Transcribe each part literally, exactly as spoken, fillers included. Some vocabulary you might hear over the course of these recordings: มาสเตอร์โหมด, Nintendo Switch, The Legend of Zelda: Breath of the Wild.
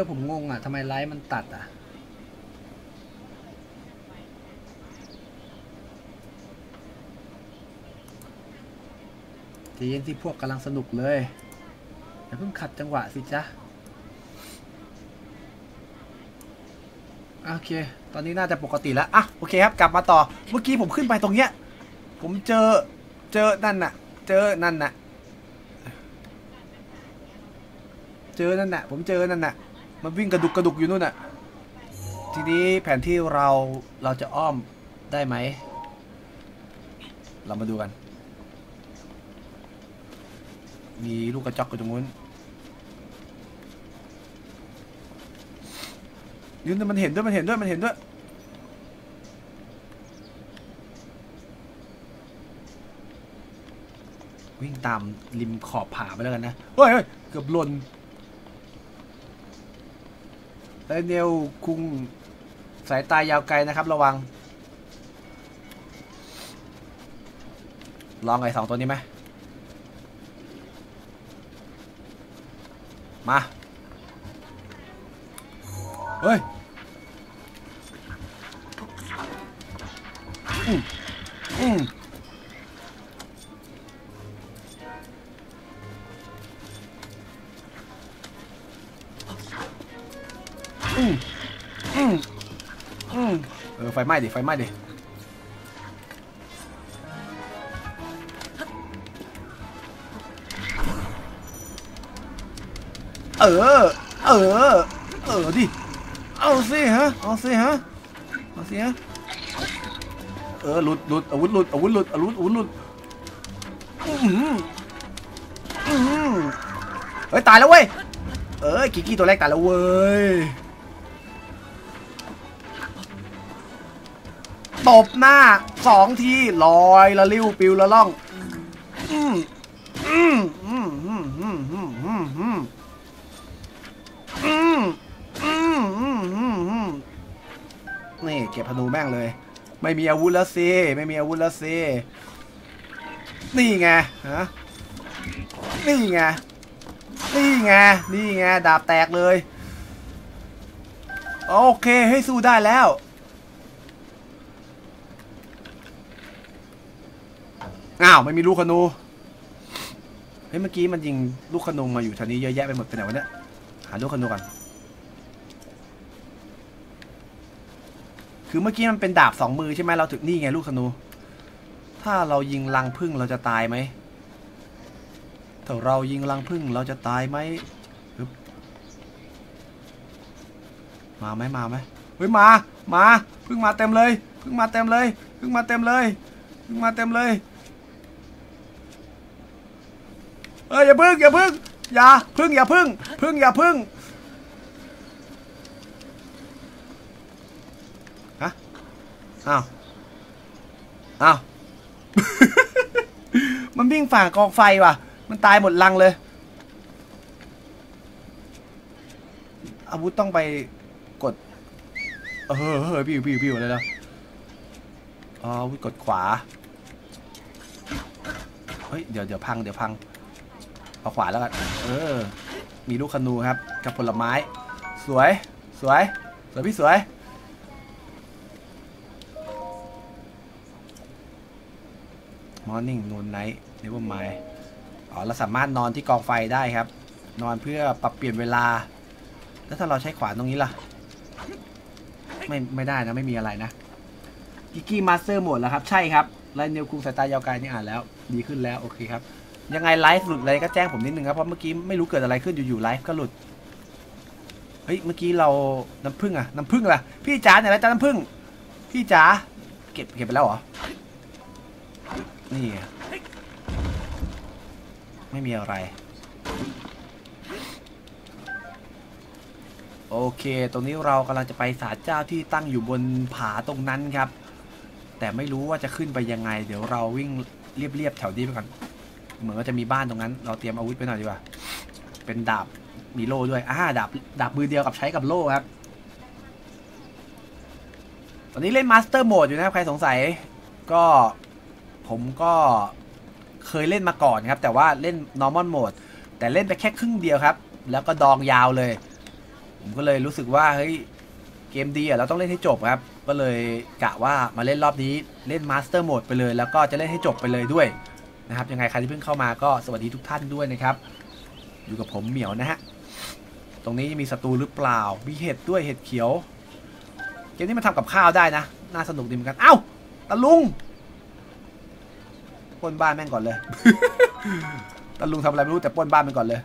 อผมงงอ่ะทำไมไลฟ์มันตัดอ่ะใจเย็นที่พวกกำลังสนุกเลยอย่าเพิ่งขัดจังหวะสิจ๊ะโอเคตอนนี้น่าจะปกติแล้วอ่ะโอเคครับกลับมาต่อเมื่อกี้ผมขึ้นไปตรงเนี้ยผมเจอเจอนั่นน่ะเจอนั่นน่ะเจอนั่นน่ะผมเจอนั่นน่ะมันวิ่งกระดุกกระดุกอยู่นู่นน่ะทีนี้แผนที่เราเราจะอ้อมได้ไหมเรามาดูกันมีลูกกระจอกอยู่ตรงนู้นยืนมันเห็นด้วยมันเห็นด้วยมันเห็นด้วยวิ่งตามริมขอบผาไปแล้วกันนะเฮ้ยเกือบหล่นไดเนียลคุงสายตายาวไกลนะครับระวังลองไอ้สองตัวนี้ไหมมาเฮ้ยอืมอืมอืมอืมอืมเออไฟไหม้ดิไฟไหม้ดิเออเออเออดิเอาสิฮะเอาสิฮะเอาสิฮะเออหลุดหลุดอาวุธหลุดอาวุธหลุดอาวุธอาวุธหลุดอืมอืมเฮ้ยตายแล้วเว้ยเออกิกกี้ตัวแรกตายแล้วเว้ยตบหน้าสองทีลอยละลิ้วปิวละล่องอืมอืมอืมอืมอืมอืมอืมอืมอืมอืมอืมอืมอืมนี่เก็บธนูแม่งเลยไม่มีอาวุธแล้วสิไม่มีอาวุธแล้วสินี่ไงฮะนี่ไงนี่ไงนี่ไงดาบแตกเลยโอเคให้สู้ได้แล้วอ้าวไม่มีลูกขนูเฮ้ยเมื่อกี้มันยิงลูกขนูมาอยู่แถวนี้เยอะแยะไปหมดไปไหนวะเนี่ยหาลูกขนูกันคือเมื่อกี้มันเป็นดาบสองมือใช่ไหมเราถึงนี่ไงลูกขนูถ้าเรายิงรังผึ้งเราจะตายไหมถ้าเรายิงรังผึ้งเราจะตายไหมมาไหมมาไหมเฮ้ยมามาผึ้งมาเต็มเลยผึ้งมาเต็มเลยผึ้งมาเต็มเลยผึ้งมาเต็มเลยเอ้ยอย่าพึ่งอย่าพึ่งอย่าพึ่งอย่าพึ่งพึ่งอย่าพึ่งฮะอ้าวอ้าวมันวิ่งฝ่ากองไฟว่ะมันตายหมดลังเลยอาวุธต้องไปกดเออเฮ้ยพี่พี่พี่อะไรแล้วอ๋ออาวุธกดขวาเฮ้ยเดี๋ยวเดี๋ยวพังเดี๋ยวพังเอาขวาแล้วกันเออมีลูกขนูครับกับผลไม้สวยสวยสวยพี่สวยมอร์นิ่งนูนไนท์เนเวอร์มายอ๋อเราสามารถนอนที่กองไฟได้ครับนอนเพื่อปรับเปลี่ยนเวลาแล้วถ้าเราใช้ขวานตรงนี้ล่ะไม่ไม่ได้นะไม่มีอะไรนะกิกกี้มาสเตอร์หมดแล้วครับใช่ครับไลน์เนลคุงสายตายาวไกลนี่อ่านแล้วดีขึ้นแล้วโอเคครับยังไงไลฟ์หลุดอะไรก็แจ้งผมนิดนึงครับเพราะเมื่อกี้ไม่รู้เกิดอะไรขึ้นอยู่ๆไลฟ์ก็หลุดเฮ้ยเมื่อกี้เราน้ำผึ้งอะน้ำผึ้งล่ะพี่จ๋าเนี่ยแล้วจ้าน้ำผึ้งพี่จ๋าเก็บเก็บไปแล้วเหรอนี่ไม่มีอะไรโอเคตรงนี้เรากำลังจะไปศาลเจ้าที่ตั้งอยู่บนผาตรงนั้นครับแต่ไม่รู้ว่าจะขึ้นไปยังไงเดี๋ยวเราวิ่งเรียบๆแถวนี้ไปก่อนเหมือนว่าจะมีบ้านตรงนั้นเราเตรียมอาวุธไปหน่อยดีกว่าเป็นดาบมีโล่ด้วยอ่าดาบดาบมือเดียวกับใช้กับโล่ครับตอนนี้เล่นมาสเตอร์โหมดอยู่นะครับใครสงสัยก็ผมก็เคยเล่นมาก่อนครับแต่ว่าเล่น normal mode แต่เล่นไปแค่ครึ่งเดียวครับแล้วก็ดองยาวเลย ผมก็เลยรู้สึกว่าเฮ้ยเกมดีอ่ะเราต้องเล่นให้จบครับก็เลยกะว่ามาเล่นรอบนี้เล่นมาสเตอร์โหมดไปเลยแล้วก็จะเล่นให้จบไปเลยด้วยนะครับยังไงใครที่เพิ่งเข้ามาก็สวัสดีทุกท่านด้วยนะครับอยู่กับผมเหมียวนะฮะตรงนี้มีศัตรูหรือเปล่ามีเห็ดด้วยเห็ดเขียวเกมนี้มันทำกับข้าวได้นะน่าสนุกดีเหมือนกันเอ้าตะลุงปล้นบ้านแม่งก่อนเลย ตะลุงทำอะไรไม่รู้แต่ปล้นบ้านมันก่อนเลย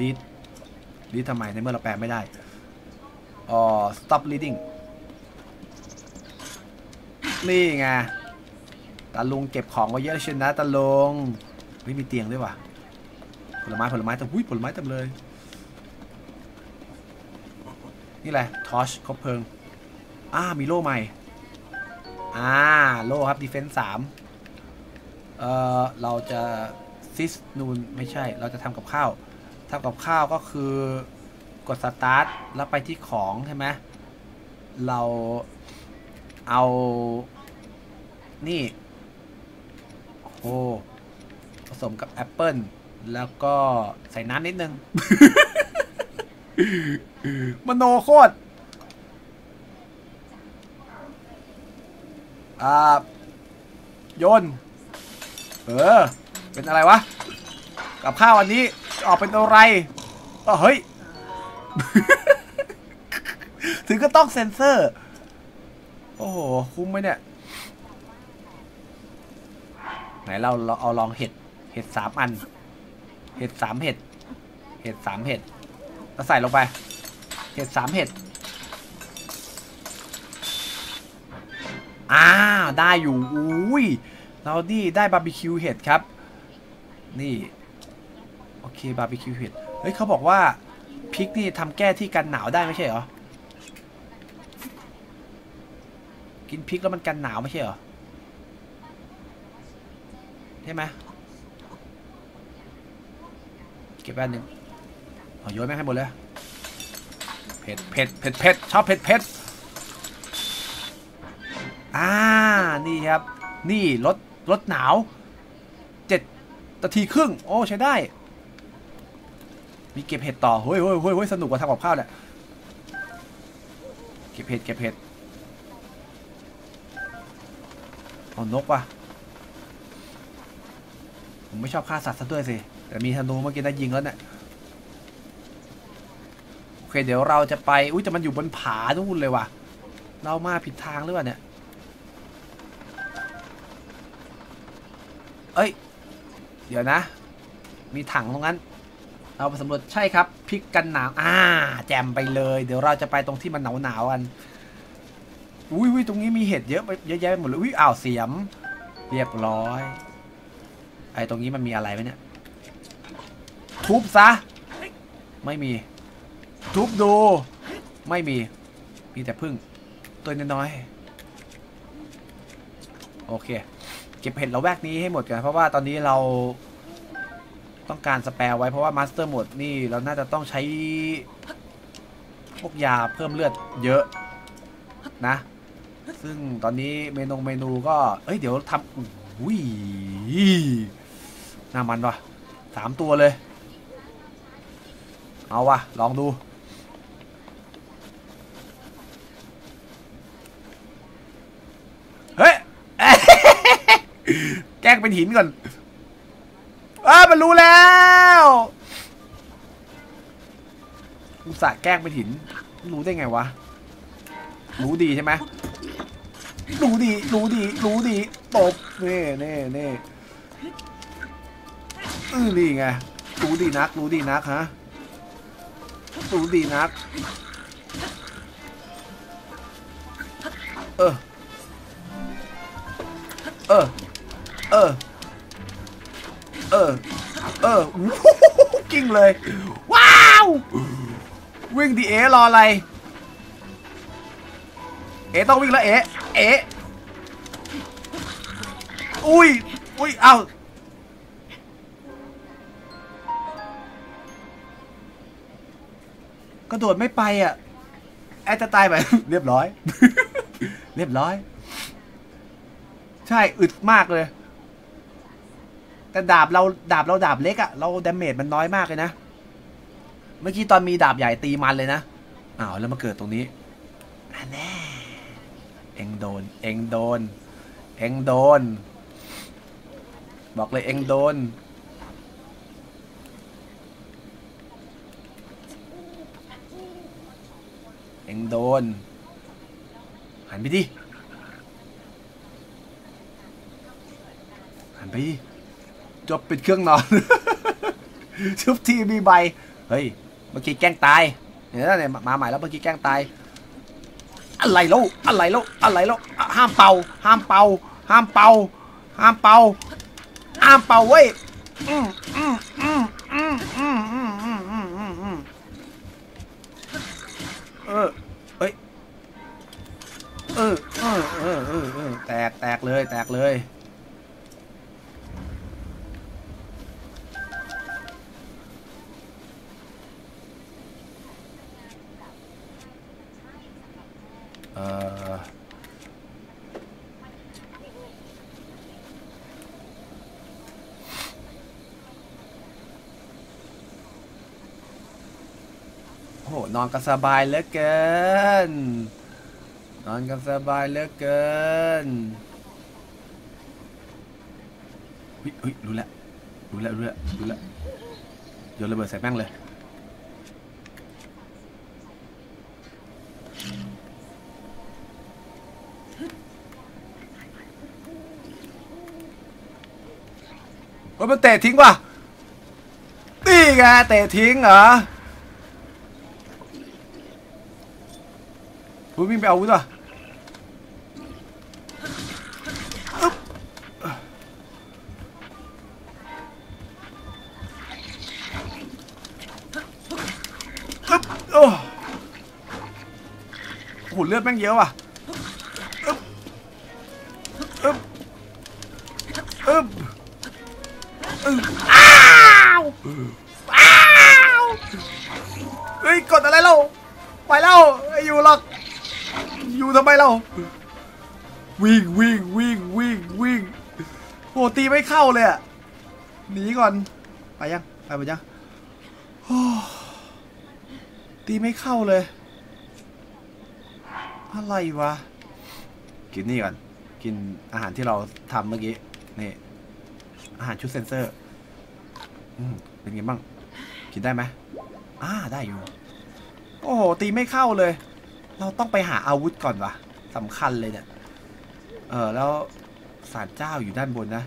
รีดรีดทำไมในเมื่อเราแปลไม่ได้อ๋อ stop reading นี่ไงตาลุงเก็บของไว้เยอะเช่นนะตาลุงไม่มีเตียงด้วยว่ะผลไม้ผลไม้แต่หุ้ยผลไม้เต็มเลยนี่แหละทอชคบเพลิงอ่ามีโล่ใหม่อ่าโล่ครับ defense สามเอ่อเราจะซิสนูนไม่ใช่เราจะทำกับข้าวทำกับข้าวก็คือกดสตาร์ทแล้วไปที่ของใช่ไหมเราเอานี่โอ้ผสมกับแอปเปิ้ลแล้วก็ใส่น้ำนิดนึง มโนโคตรอ่าโยนเออเป็นอะไรวะกับข้าวอันนี้ออกเป็นอะไรก็เฮ้ย ถึงก็ต้องเซ็นเซอร์โอ้โหคุ้มไหมเนี่ยไหนเราเราเอาลองเห็ดเห็ดสามอันเห็ดสามเห็ดเห็ดสามเห็ดเราใส่ลงไปเห็ดสามเห็ดอ้าวได้อยู่อุ้ยเราดิได้บาร์บีคิวเห็ดครับนี่โอเคบาร์บีคิวเห็ดเฮ้ยเขาบอกว่าพริกนี่ทำแก้ที่กันหนาวได้ไม่ใช่เหรอกินพริกแล้วมันกันหนาวไม่ใช่เหรอใช่ไหมเก็บแป๊บนึงเอาโยนแม่งให้หมดเลยเผ็ดเผ็ดเผ็ดเผ็ดชอบเผ็ดเผ็ดอ่านี่ครับนี่รถรถหนาวเจ็ดนาทีครึ่งโอ้ใช้ได้มีเก็บเห็ดต่อเฮ้ยเฮ้ยเฮ้ยสนุกกว่าทำกับข้าวแหละเก็บเห็ดเก็บเห็ดเอานกว่ะผมไม่ชอบฆ่าสัตว์ซะด้วยสิแต่มีธนูเมื่อกี้น่ายิงแล้วเนี่ยโอเคเดี๋ยวเราจะไปอุ้ยแต่มันอยู่บนผาทุกคนเลยว่ะเรามาผิดทางหรือเปล่าเนี่ยเอ้ยเดี๋ยวนะมีถังตรงนั้นเราไปสำรวจใช่ครับพริกกันหนาวอ่าแจมไปเลยเดี๋ยวเราจะไปตรงที่มันหนาวหนาวกันอุ้ยตรงนี้มีเห็ดเยอะไปเยอะแยะไปหมดเลยอุ้ยอ้าวเสียมเรียบร้อยไอ้ตรงนี้มันมีอะไรไหมเนี่ยทุบซะไม่มีทุบดูไม่มีมีแต่พึ่งตัวน้อยๆโอเคเก็บเห็ดเราแวกนี้ให้หมดกันเพราะว่าตอนนี้เราต้องการสแปร์ไว้เพราะว่ามาสเตอร์โหมดนี่เราน่าจะต้องใช้พวกยาเพิ่มเลือดเยอะนะซึ่งตอนนี้เมนูเมนูก็เอ้ยเดี๋ยวทำอุ้ยน่ามันว่ะสามตัวเลยเอาว่ะลองดูเฮ้ย แกล้งเป็นหินก่อนอ้ามันรู้แล้วอุตส่าห์แกล้งเป็นหินรู้ได้ไงวะรู้ดีใช่ไหมรู้ดีรู้ดีรู้ดีตบเน่เน่เน่อื้อนี่ไงรู้ดีนักรู้ดีนักฮะรู้ดีนักเออเออเออเออเออกิ้งเลยว้าววิ่งดีเอรออะไรเอต้องวิ่งแล้วเอเออุ้ยอุ้ยเอากระโดดไม่ไปอ่ะแอดจะตายไปเรียบร้อยเรียบร้อยใช่อึดมากเลยแต่ดาบเราดาบเราดาบเล็กอ่ะเราดาเมจมันน้อยมากเลยนะ เมื่อกี้ตอนมีดาบใหญ่ตีมันเลยนะอ้าวแล้วมาเกิดตรงนี้อันแน่เอ็งโดนเอ็งโดนเอ็งโดนบอกเลยเอ็งโดนเอ็งโดนหันไปดิหันไปดิจบปิดเครื่องนอน ชุบทีมีใบเฮ้ยเมื่อกี้แกล้งตายเนี่ยเนี่ยมาใหม่แล้วเมื่อกี้แกล้งตายอะไรแล้วอะไรแล้วอะไรแล้วห้ามเป่าห้ามเป่าห้ามเป่าห้ามเป่าห้ามเป่าเว้ยเออเฮ้ยเออเออเออเออแตกแตกเลยแตกเลยโอ้โหนอนกันสบายเหลือเกินนอนกันสบายเหลือเกินเฮ้ยเฮ้ยรู้แล้วรู้แล้วรู้แล้วรู้แล้วโยนระเบิดใส่แม่งเลยมันเตะทิ้งป่ะตีแกเตะทิ้งเหรอผมวิ่งไปเอาวุ้นป่ะโอ้โหเลือดแม่งเยอะว่ะอ้าวอ้าวเฮ้ยกดอะไรเราไปแล้วอยู่หรอกอยู่ทำไมเราวิ่งวิ่งวิ่งวิ่งวิ่งโหตีไม่เข้าเลยอ่ะหนีก่อนไปยังไปไปยังตีไม่เข้าเลยอะไรวะกินนี่ก่อนกินอาหารที่เราทำเมื่อกี้นี่อาหารชุดเซนเซอร์เป็นไงบ้างกินได้ไหมอ่าได้อยู่โอ้โหตีไม่เข้าเลยเราต้องไปหาอาวุธก่อนวะสำคัญเลยเนี่ยเออแล้วศาลเจ้าอยู่ด้านบนนะ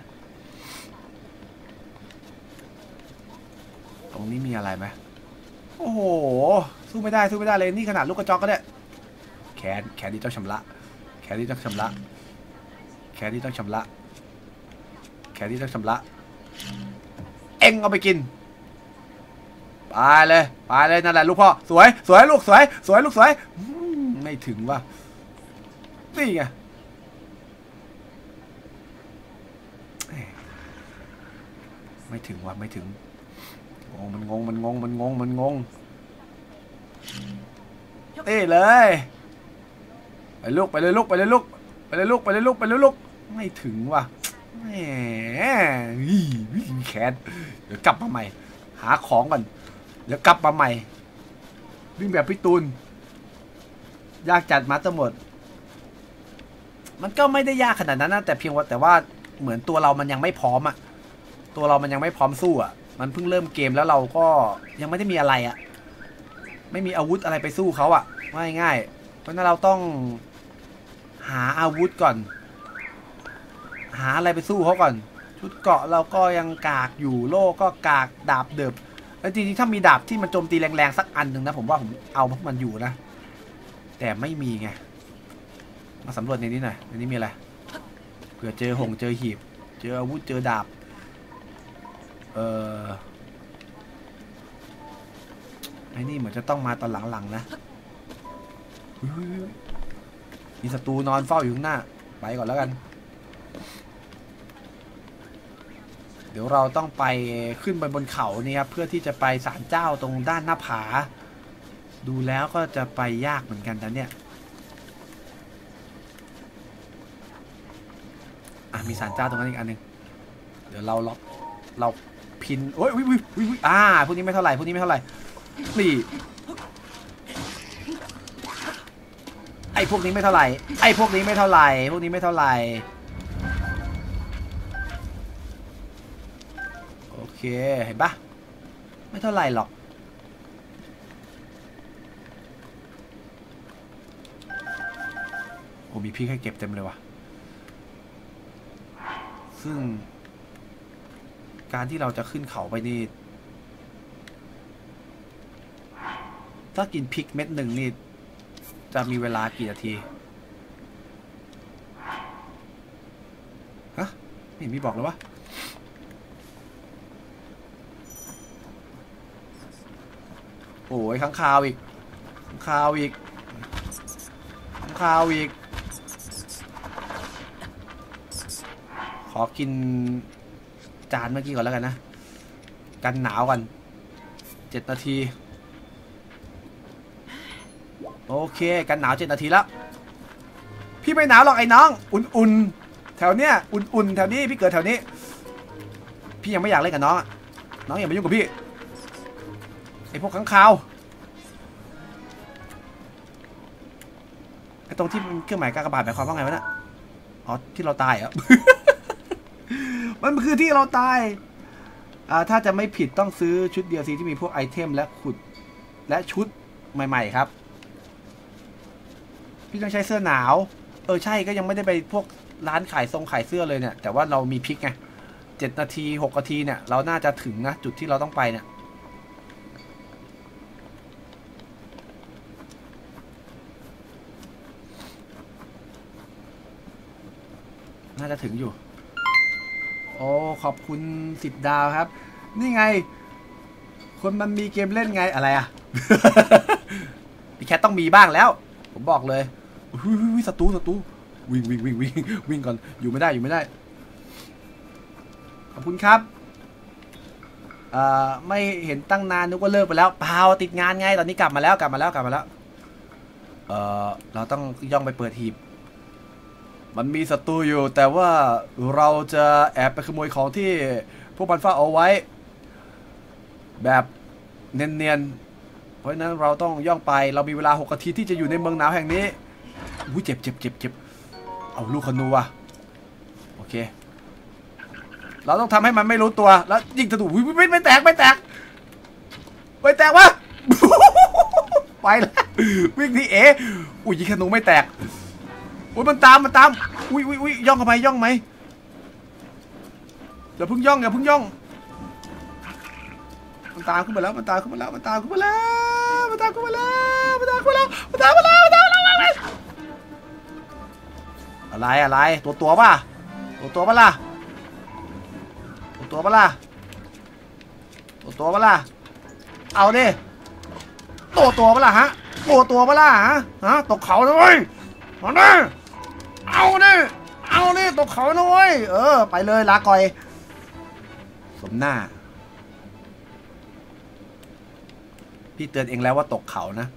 ตรงนี้มีอะไรไหมโอ้โหสู้ไม่ได้สู้ไม่ได้เลยนี่ขนาดลูกกระจอกก็ได้แขนแขนที่ต้องชำระแขนที่ต้องชำระแขนที่ต้องชำระแขนที่ต้องชำระเอ็งเอาไปกินไปเลยไปเลยนั่นแหละลูกพ่อสวยสวยลูกสวยสวยลูกสวยไม่ถึงว่ะนี่ไงไม่ถึงว่ะไม่ถึงงงมันงงมันงงมันงงมันงงนี่เลยไปลูกไปเลยลูกไปเลยลูกไปเลยลูกไปเลยลูกไปเลยลูกไม่ถึงว่ะแหมวิ่งแขนเดี๋ยวกลับมาใหม่หาของก่อนเดี๋ยวกลับมาใหม่วิ่งแบบพี่ตูนยากจัดมาทั้งหมดมันก็ไม่ได้ยากขนาดนั้นนะแต่เพียงว่าแต่ว่าเหมือนตัวเรามันยังไม่พร้อมอะตัวเรามันยังไม่พร้อมสู้อะมันเพิ่งเริ่มเกมแล้วเราก็ยังไม่ได้มีอะไรอะไม่มีอาวุธอะไรไปสู้เขาอะง่ายๆเพราะนั้นเราต้องหาอาวุธก่อนหาอะไรไปสู้เขาก่อนชุดเกาะเราก็ยังกากอยู่โล่ก็กากดาบเดิบแล้วจริงๆถ้ามีดาบที่มันโจมตีแรงๆสักอันหนึ่งนะผมว่าผมเอาพวกมันอยู่นะแต่ไม่มีไงมาสำรวจในนี้หน่อยในนี้มีอะไรเผื่อเจอหงเจอหีบเจออาวุธเจอดาบเออไอ้นี่เหมือนจะต้องมาตอนหลังๆนะมีศัตรูนอนเฝ้าอยู่ข้างหน้าไปก่อนแล้วกันเดี๋ยวเราต้องไปขึ้นไปบนเขาเนี่ยครับเพื่อที่จะไปศาลเจ้าตรงด้านหน้าผาดูแล้วก็จะไปยากเหมือนกันนะเนี่ยอ่ะมีศาลเจ้าตรงนั้นอีกอันหนึ่งเดี๋ยวเราล็อกเราพินโอ้ยวิววิววิวอ่าพวกนี้ไม่เท่าไหร่พวกนี้ไม่เท่าไหร่ นี่ไอพวกนี้ไม่เท่าไหร่ไอพวกนี้ไม่เท่าไหร่พวกนี้ไม่เท่าไหร่โอเคเห็นปะไม่เท่าไหร่หรอกโอ้มีพี่ให้เก็บเต็มเลยว่ะซึ่งการที่เราจะขึ้นเขาไปนี่ถ้ากินพริกเม็ดหนึ่งนี่จะมีเวลากี่นาทีฮะนี่มีบอกแล้ววะโอ้ยข้างคาวอีกข้างคาวอีกข้างคาวอีกขอกินจานเมื่อกี้ก่อนแล้วกันนะกันหนาวกันเจ็ดนาทีโอเคกันหนาวเจ็ดนาทีแล้วพี่ไม่หนาวหรอกไอ้น้องอุ่นๆแถวเนี้ยอุ่นๆแถวนี้พี่เกิดแถวนี้พี่ยังไม่อยากเล่นกับน้องน้องอย่ามายุ่งกับพี่ไอ้พวกข้างคาวไอ้ตรงที่เครื่องหมายกากบาทหมายความว่าไงวะน่ะอ๋อที่เราตายอ่ะ มันคือที่เราตายอ่าถ้าจะไม่ผิดต้องซื้อชุด ดี แอล ซี ที่มีพวกไอเทมและขุดและชุดใหม่ๆครับพี่ต้องใช้เสื้อหนาวเออใช่ก็ยังไม่ได้ไปพวกร้านขายทรงขายเสื้อเลยเนี่ยแต่ว่าเรามีพิกไงเจ็ดนาทีหกนาทีเนี่ยเราน่าจะถึงนะจุดที่เราต้องไปเนี่ยน่าจะถึงอยู่โอ้ขอบคุณสิบดาวครับนี่ไงคนมันมีเกมเล่นไงอะไรอ่ะ พี่แคทต้องมีบ้างแล้วผมบอกเลยศัตรูศัตรูวิ่งวิ่งวิ่งวิ่งวิ่งก่อนอยู่ไม่ได้อยู่ไม่ได้ขอบคุณครับไม่เห็นตั้งนานนึกว่าเลิกไปแล้วเปล่าติดงานไงตอนนี้กลับมาแล้วกลับมาแล้วกลับมาแล้วเออเราต้องย่องไปเปิดหีบมันมีศัตรูอยู่แต่ว่าเราจะแอบไปขโมยของที่พวกมันฝ้าเอาไว้แบบเนียนๆเพราะฉะนั้นเราต้องย่องไปเรามีเวลาหกนาทีที่จะอยู่ในเมืองหนาวแห่งนี้อุ้ยเจ็บเจ็บเจ็บเจ็บเอาลูกขนูว่ะโอเคเราต้องทำให้มันไม่รู้ตัวแล้วยิงศัตรูอุ้ยไม่ไม่แตกไม่แตกไม่แตกวะ ไปแล้ววิ่งที่เอ๋อุ้ยยิงขนูไม่แตกโอ้ยมันตามมันตามอุ้ยอุ้ยอุ้ยย่องเข้าไปย่องไหมเดี๋ยวพึ่งย่องเดี๋ยวพึ่งย่องมันตามขึ้นมาแล้วมันตามขึ้นมาแล้วมันตามขึ้นมาแล้วมันตามขึ้นมาแล้วมันตามขึ้นมาแล้วมันตามมาแล้วมันตามมาแล้วอะไรอะไรตัวตัวป่ะตัวตัวป่ะล่ะตัวตัวป่ะล่ะตัวตัวป่ะล่ะเอาดิตัวตัวป่ะล่ะฮะตัวตัวป่ะล่ะฮะฮะตกเขาเลยเอาเนยเอาเนยเอาเนยตกเขาหน่อยเออไปเลยลาก่อยสมหน้าพี่เตือนเองแล้วว่าตกเขานะ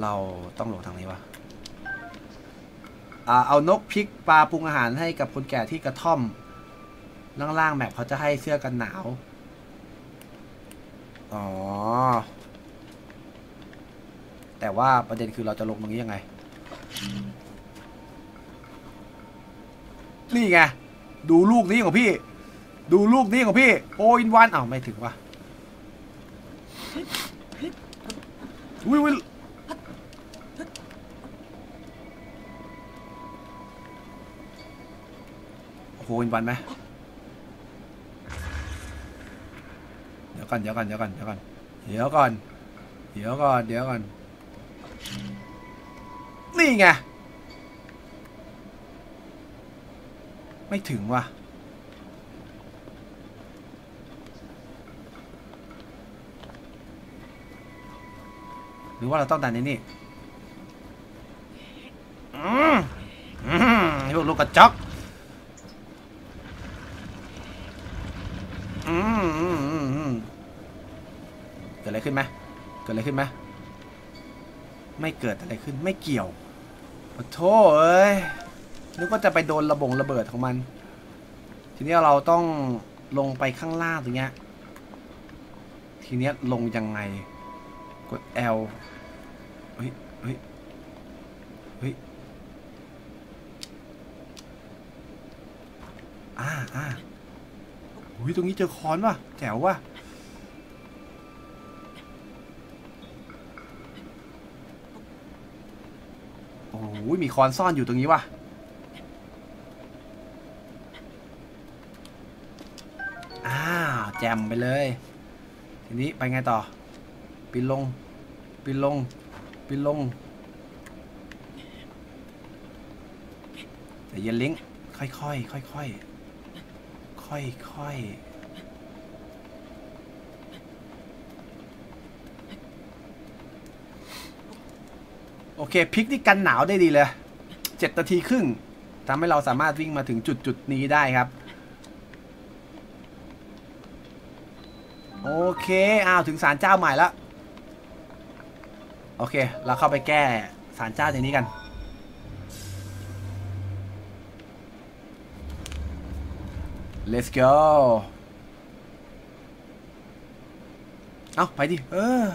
เราต้องลงทางนี้วะอ่าเอานกพริกปลาปรุงอาหารให้กับคนแก่ที่กระท่อมล่างๆแมพเขาจะให้เสื้อกันหนาวอ๋อแต่ว่าประเด็นคือเราจะลงตรงนี้ยังไงนี่ไงดูลูกนี้ของพี่ดูลูกนี้ของพี่โออินวันอ้าวไม่ถึงวะวิวโออินวันไหมเดี๋ยวก่อนเดี๋ยวก่อนเดี๋ยวก่อนเดี๋ยวก่อนเดี๋ยวก่อนเดี๋ยวก่อนเดี๋ยวก่อนนี่ไงไม่ถึงว่ะหรือว่าเราต้องดันในนี่พวกลูกกระจอกเกิดอะไรขึ้นไหมเกิดอะไรขึ้นไหมไม่เกิดอะไรขึ้นไม่เกี่ยวขอโทษเอ้ยนึกว่าจะไปโดนระบงระเบิดของมันทีนี้เราต้องลงไปข้างล่างตรงเนี้ย ทีเนี้ยลงยังไงกด L เฮ้ยเฮ้ยเฮ้ยอ่าอ่าอุ้ยตรงนี้เจอค้อนว่ะแจ๋วว่ะโอ้ยมีค้อนซ่อนอยู่ตรงนี้ว่ะแจมไปเลยทีนี้ไปไงต่อปีนลงปีนลงปีนลงแต่อย่าเล้งค่อยๆค่อยๆค่อยๆค่อยๆโอเคพริกนี่กันหนาวได้ดีเลยเจ็ดนาทีครึ่งทำให้เราสามารถวิ่งมาถึงจุดจุดนี้ได้ครับโอเคอ้าวถึงศาลเจ้าใหม่แล้วโอเคเราเข้าไปแก้ศาลเจ้าในนี้กันเลทส์ go เอาไปดิเออสำรวจสนุก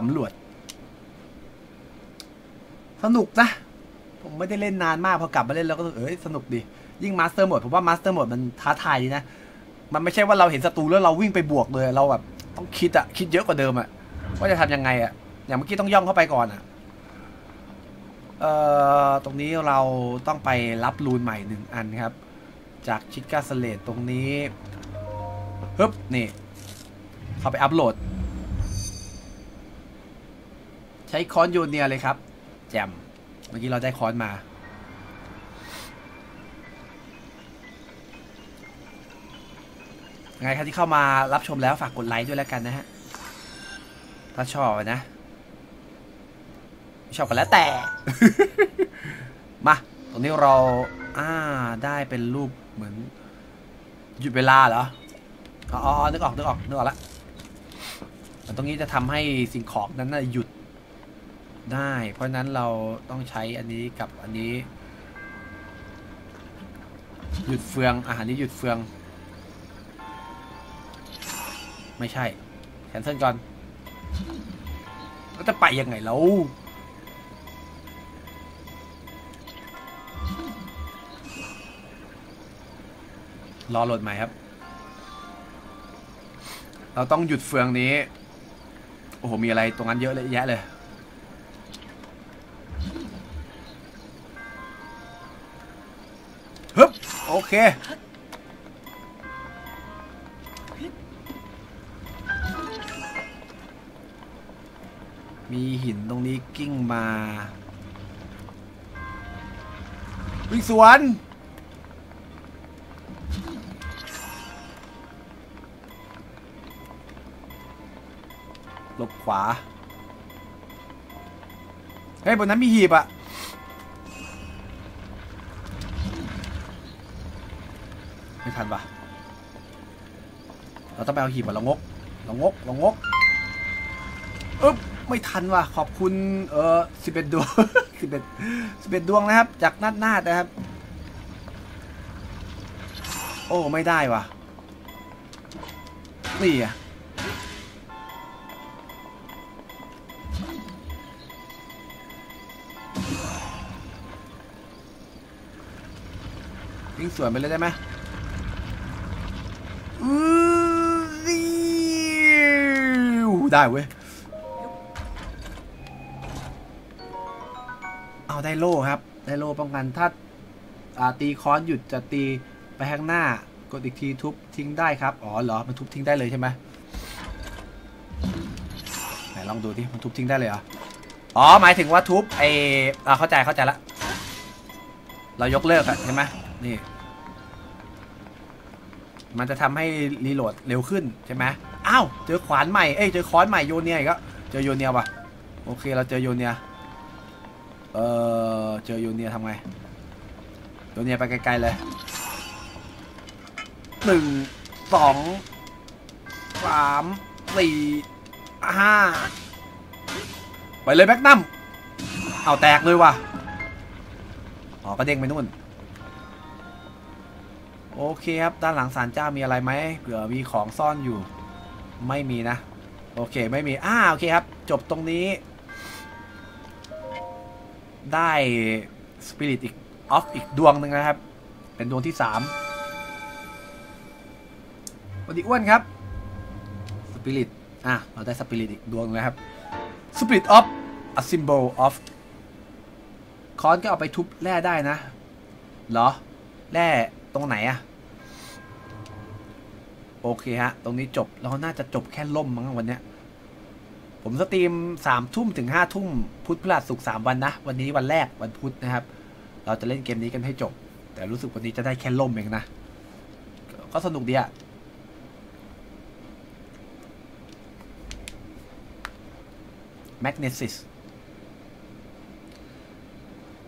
นะผมไม่ได้เล่นนานมากพอกลับมาเล่นแล้วก็เอ้ยสนุกดียิ่งมาสเตอร์โหมดผมว่ามาสเตอร์โหมดมันท้าทายดีนะมันไม่ใช่ว่าเราเห็นศัตรูแล้วเราวิ่งไปบวกเลยเราแบบต้องคิดอะคิดเยอะกว่าเดิมอะว่าจะทำยังไงอะอย่างเมื่อกี้ต้องย่องเข้าไปก่อนอะเอ่อตรงนี้เราต้องไปรับรูนใหม่หนึ่งอันครับจากชิก้าสเลตตรงนี้ฮึบนี่เข้าไปอัพโหลดใช้คอนยูเนียเลยครับแจมเมื่อกี้เราได้คอนมาไงครับที่เข้ามารับชมแล้วฝากกดไลค์ด้วยแล้วกันนะฮะถ้าชอบนะชอบกันแล้วแต่ มาตรงนี้เราอ่าได้เป็นรูปเหมือนหยุดเวลาเหรออ๋อนึกออกนึกออกนึกออกละตรงนี้จะทำให้สิ่งของนั้นน่ะหยุดได้เพราะนั้นเราต้องใช้อันนี้กับอันนี้หยุดเฟืองอาหารนี้หยุดเฟืองไม่ใช่แคนเซิลก่อนแล้วจะไปยังไงแล้วรอโหลดใหม่ครับเราต้องหยุดเฟืองนี้โอ้โหมีอะไรตรงนั้นเยอะเลยแยะเลยฮึบโอเคมีหินตรงนี้กิ้งมาวิ่งสวนหลบขวาเฮ้ยบนนั้นมีหีบอะไม่ทันปะเราต้องไปเอาหีบอะเรางกเรางกเรางกอึ๊บไม่ทันว่ะขอบคุณเออสิบเอ็ดดวงสิบเอ็ดสิบเอ็ดดวงนะครับจากนัดหน้านะครับโอ้ไม่ได้ว่ะนี่อะวิ่งสวนไปเลยได้ไหมอือได้เว้ยได้โล่ครับได้โล่ป้องกันถ้าตีค้อนหยุดจะตีไปข้างหน้ากดอีกทีทุบทิ้งได้ครับอ๋อเหรอมันทุบทิ้งได้เลยใช่ไหมไหนลองดูดิมันทุบทิ้งได้เลยเหรออ๋อหมายถึงว่าทุบไออ่าเข้าใจเข้าใจละเรายกเลิกอะใช่ไหมนี่มันจะทำให้รีโหลดเร็วขึ้นใช่ไหมอ้าวเจอขวานใหม่เอ้ยเจอค้อนใหม่โยเนียอีกแล้วเจอโยเนียป่ะโอเคเราเจอโยเนียเออเจอโยเนียทำไงโยเนียไปไกลๆเลยหนึ่งสองสามสี่ห้าไปเลยแม็กนัมเอาแตกเลยว่ะอ๋อกระเด้งไปนู่นโอเคครับด้านหลังศาลเจ้ามีอะไรไหมเผื่อมีของซ่อนอยู่ ไม่มีนะโอเคไม่มีอ่าโอเคครับจบตรงนี้ได้สปิริตอีกออฟอีกดวงหนึ่งนะครับเป็นดวงที่สามวันนี้อ้วนครับสปิริตอ่ะเราได้สปิริตอีกดวงนะครับสปิริตออฟ a symbol of ค้อนก็เอาไปทุบแร่ได้นะเหรอแร่ตรงไหนอะโอเคฮะตรงนี้จบแล้วน่าจะจบแค่ล่มมั้งวันเนี้ยผมสตรีมสามทุ่มถึงห้าทุ่มพุธพฤหัสศุกร์สามวันนะวันนี้วันแรกวันพุธนะครับเราจะเล่นเกมนี้กันให้จบแต่รู้สึกวันนี้จะได้แค่ล่มเองนะก็สนุกดีอะแมกเนซิส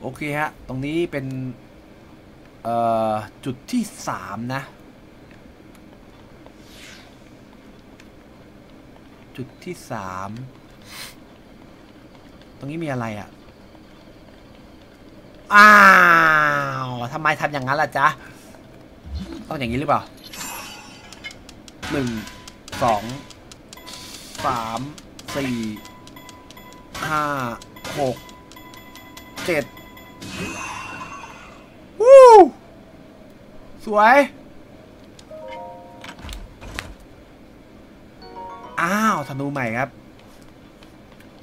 โอเคฮะตรงนี้เป็นจุดที่สามนะจุดที่สามตรงนี้มีอะไรอ่ะอ้าวทำไมทำอย่างนั้นล่ะจ๊ะต้องอย่างนี้หรือเปล่าหนึ่งสองสามสี่ห้าหกเจ็ดวู้สวยอ้าวธนูใหม่ครับ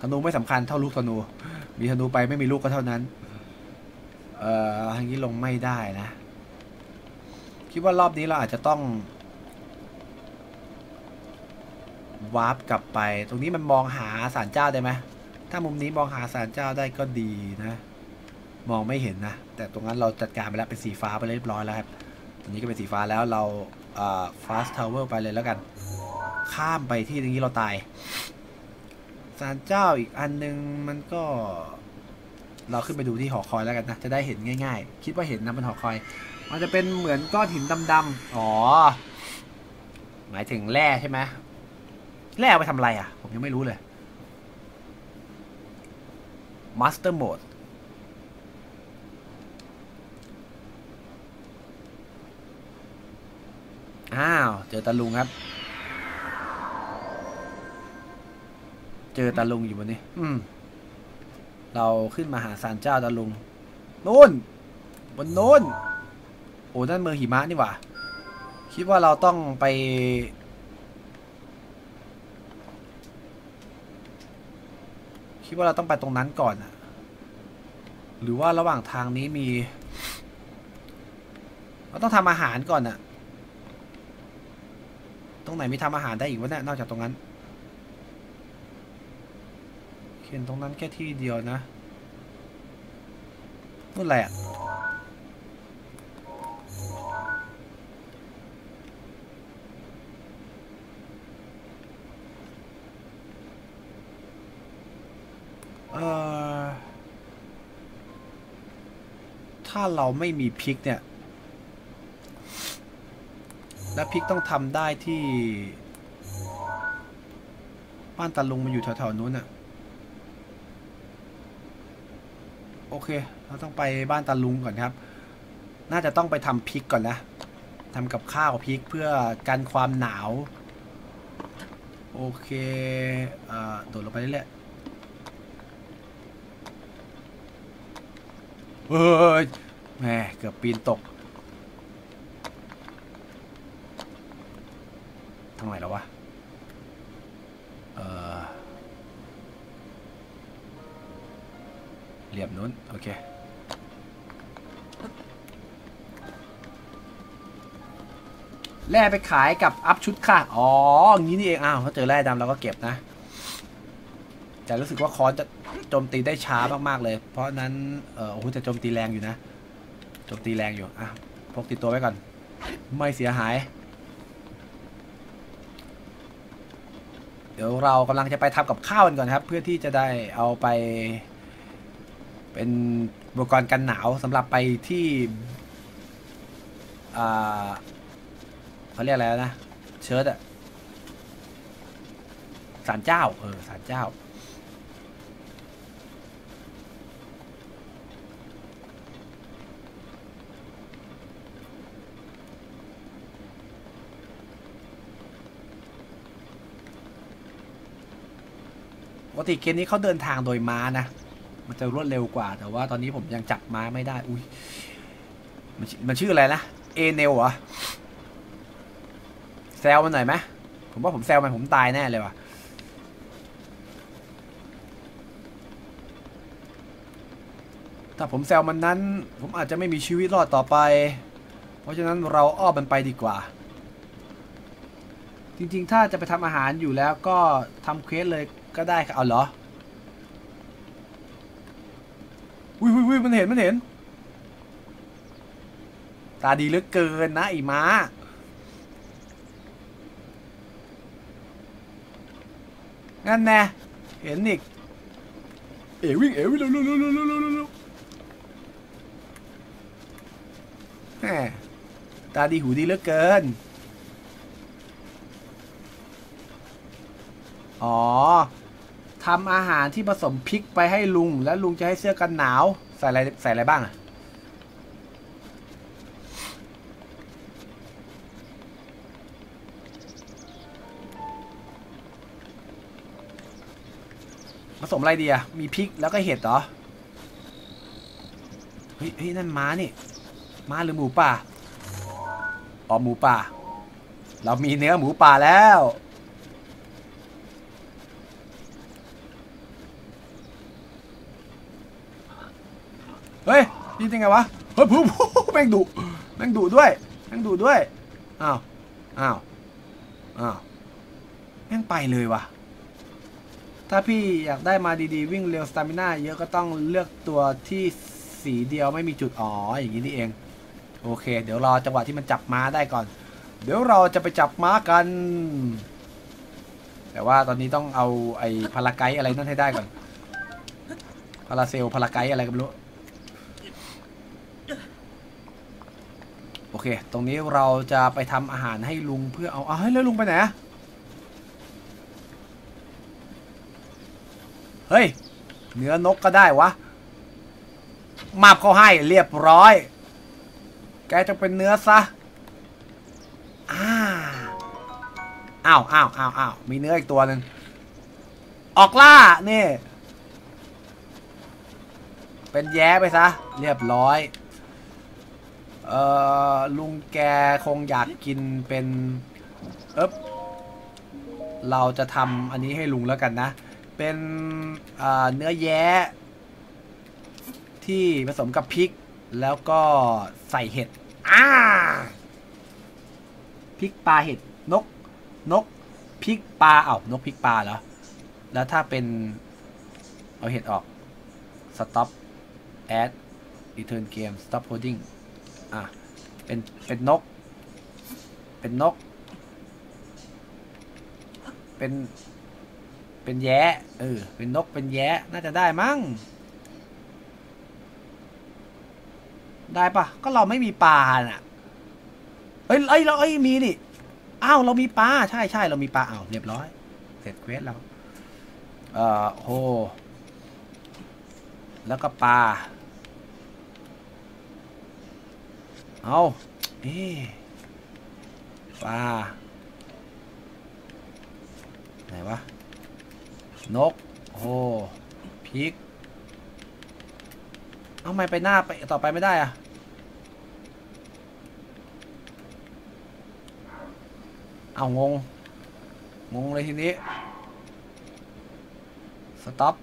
ธนูไม่สำคัญเท่าลูกธนูมีธนูไปไม่มีลูกก็เท่านั้นเอ่อทางนี้ลงไม่ได้นะคิดว่ารอบนี้เราอาจจะต้องวาร์ปกลับไปตรงนี้มันมองหาศาลเจ้าได้ไหมถ้ามุมนี้มองหาศาลเจ้าได้ก็ดีนะมองไม่เห็นนะแต่ตรงนั้นเราจัดการไปแล้วเป็นสีฟ้าไปเรียบร้อยแล้วครับตรงนี้ก็เป็นสีฟ้าแล้วเราเอ่อ fast tower ไปเลยแล้วกันข้ามไปที่ตรงนี้เราตายศาลเจ้าอีกอันนึงมันก็เราขึ้นไปดูที่หอคอยแล้วกันนะจะได้เห็นง่ายๆคิดว่าเห็นนะมันหอคอยมันจะเป็นเหมือนก้อนหินดำๆอ๋อหมายถึงแร่ใช่ไหมแร่เอาไปทำอะไรอ่ะผมยังไม่รู้เลย Master Mode อ้าวเจอตาลุงครับเจอตาลุงอยู่บนนี้อืมเราขึ้นมาหาศาลเจ้าตาลุงนู่นบนนู้นโอ้นั่นเมืองหิมะนี่หว่าคิดว่าเราต้องไปคิดว่าเราต้องไปตรงนั้นก่อนอะหรือว่าระหว่างทางนี้มีเราต้องทำอาหารก่อนอะตรงไหนมีทำอาหารได้อีกวะเนี่ยนอกจากตรงนั้นเขียนตรงนั้นแค่ที่เดียวนะนู่นอะไรอ่ะเอ่อถ้าเราไม่มีพริกเนี่ยแล้วพริกต้องทำได้ที่บ้านตาลุงมาอยู่แถวๆนู้นอ่ะโอเคเราต้องไปบ้านตาลุงก่อนครับน่าจะต้องไปทำพริกก่อนนะทำกับข้าวพริกเพื่อกันความหนาวโอเคเอ่อโดดลงไปเรื่อยๆเฮ้ยแหมเกือบปีนตกทางไหนแล้ววะเอ่อเหลี่ยมนู้นโอเคแร่ไปขายกับอัพชุดค่ะอ๋ออย่างนี้นี่เองอ้าวถ้าเจอแร่ดำเราก็เก็บนะแต่รู้สึกว่าค้อนจะโจมตีได้ช้ามากๆเลยเพราะนั้นเออโอ้โหจะโจมตีแรงอยู่นะโจมตีแรงอยู่อ่ะพกติดตัวไว้ก่อนไม่เสียหายเดี๋ยวเรากำลังจะไปทำกับข้าวกันก่อนครับเพื่อที่จะได้เอาไปเป็นอุปกรณ์กันหนาวสำหรับไปที่เขาเรียกอะไรนะเชิดอะศาลเจ้าเออศาลเจ้า ปกติเกมนี้เขาเดินทางโดยม้านะมันจะรวดเร็วกว่าแต่ว่าตอนนี้ผมยังจับม้าไม่ได้อุ้ยมันมันชื่ออะไรนะเอเนลเหรอแซวมันหน่อยไหมผมว่าผมแซวมันผมตายแน่เลยว่ะถ้าผมแซวมันนั้นผมอาจจะไม่มีชีวิตรอดต่อไปเพราะฉะนั้นเราอ้อมมันไปดีกว่าจริงๆถ้าจะไปทำอาหารอยู่แล้วก็ทำเควสเลยก็ได้ค่ะเอาเหรออุ้ยอุ้ยอุ้ยมันเห็นมันเห็นตาดีเหลือเกินนะไอ้ม้างั้นแน่เห็นอีกเอ๋วิ่งเอ๋วิ่งเร็วเร็วเร็วเร็วเร็วเร็วแหมตาดีหูดีเหลือเกินอ๋อทำอาหารที่ผสมพริกไปให้ลุงแล้วลุงจะให้เสื้อกันหนาวใส่อะไรใส่อะไรบ้างอะผสมอะไรดีอะมีพริกแล้วก็เห็ดเหรอเฮ้ยเฮ้ยนั่นม้านี่ม้าหรือหมูป่าอ๋อหมูป่าเรามีเนื้อหมูป่าแล้วเฮ้ยนี่ยังไงวะเฮ้ยแม่งดุแม่งดุด้วยแม่งดุด้วยอ้าวอ้าวอ้าวแม่งไปเลยวะถ้าพี่อยากได้มาดีๆวิ่งเร็วสตามิน่าเยอะก็ต้องเลือกตัวที่สีเดียวไม่มีจุดอ๋ออย่างนี้นี่เองโอเคเดี๋ยวรอจังหวะที่มันจับม้าได้ก่อนเดี๋ยวเราจะไปจับม้ากันแต่ว่าตอนนี้ต้องเอาไอ้พาราไกด์อะไรนั่นให้ได้ก่อนพาราเซลพาราไกด์อะไรก็ไม่รู้โอเคตรงนี้เราจะไปทำอาหารให้ลุงเพื่อเอาเอาให้แล้วลุงไปไหนเฮ้ยเนื้อนกก็ได้วะมาบเขาให้เรียบร้อยแกจะเป็นเนื้อซะอ้าวอ้าวอ้าวอ้าวมีเนื้ออีกตัวหนึ่งออกล่านี่เป็นแย้ไปซะเรียบร้อยเอ่อลุงแกคงอยากกินเป็นเอ๊บเราจะทำอันนี้ให้ลุงแล้วกันนะเป็นเอ่อเนื้อแย้ที่ผสมกับพริกแล้วก็ใส่เห็ดอ้าพริกปลาเห็ดนกนกพริกปลาเอ้านกพริกปลาเหรอแล้วถ้าเป็นเอาเห็ดออก stop add return game stop holdingอ่ะเป็นเป็นนกเป็นนกเป็นเป็นแย้เออเป็นนกเป็นแย้น่าจะได้มั้งได้ปะก็เราไม่มีปลาน่ะเอ้ยเอ้ยเราเอ้ยมีนี่อ้าวเรามีปลาใช่ใช่เรามีปลาอ้าวเรียบร้อยเสร็จเควสเราเอ่อโหแล้วก็ปลาเอาเอ๊ะปลาไหนวะนกโหพริกเอาไม่ไปหน้าไปต่อไปไม่ได้อะเอางงงงเลยทีนี้สต็อป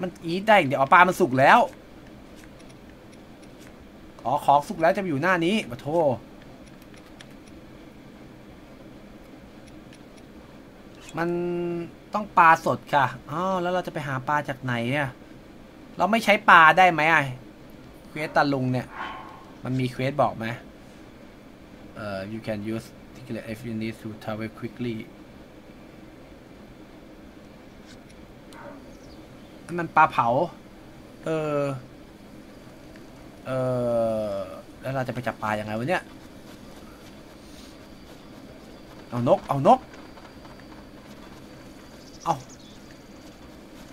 มันอีทได้เดี๋ยวเอาปลามันสุกแล้วอ๋อของสุกแล้วจะอยู่หน้านี้มาโทษมันต้องปลาสดค่ะอ๋อแล้วเราจะไปหาปลาจากไหนเนี่ยเราไม่ใช้ปลาได้ไหมไอ้เควสตาลุงเนี่ยมันมีเควสบอกไหมเอ่อ you can use ticket if you need to travel quickly มันปลาเผาเออเออแล้วเราจะไปจับปลาอย่างไงวะเนี่ยเอานกเอานกเอา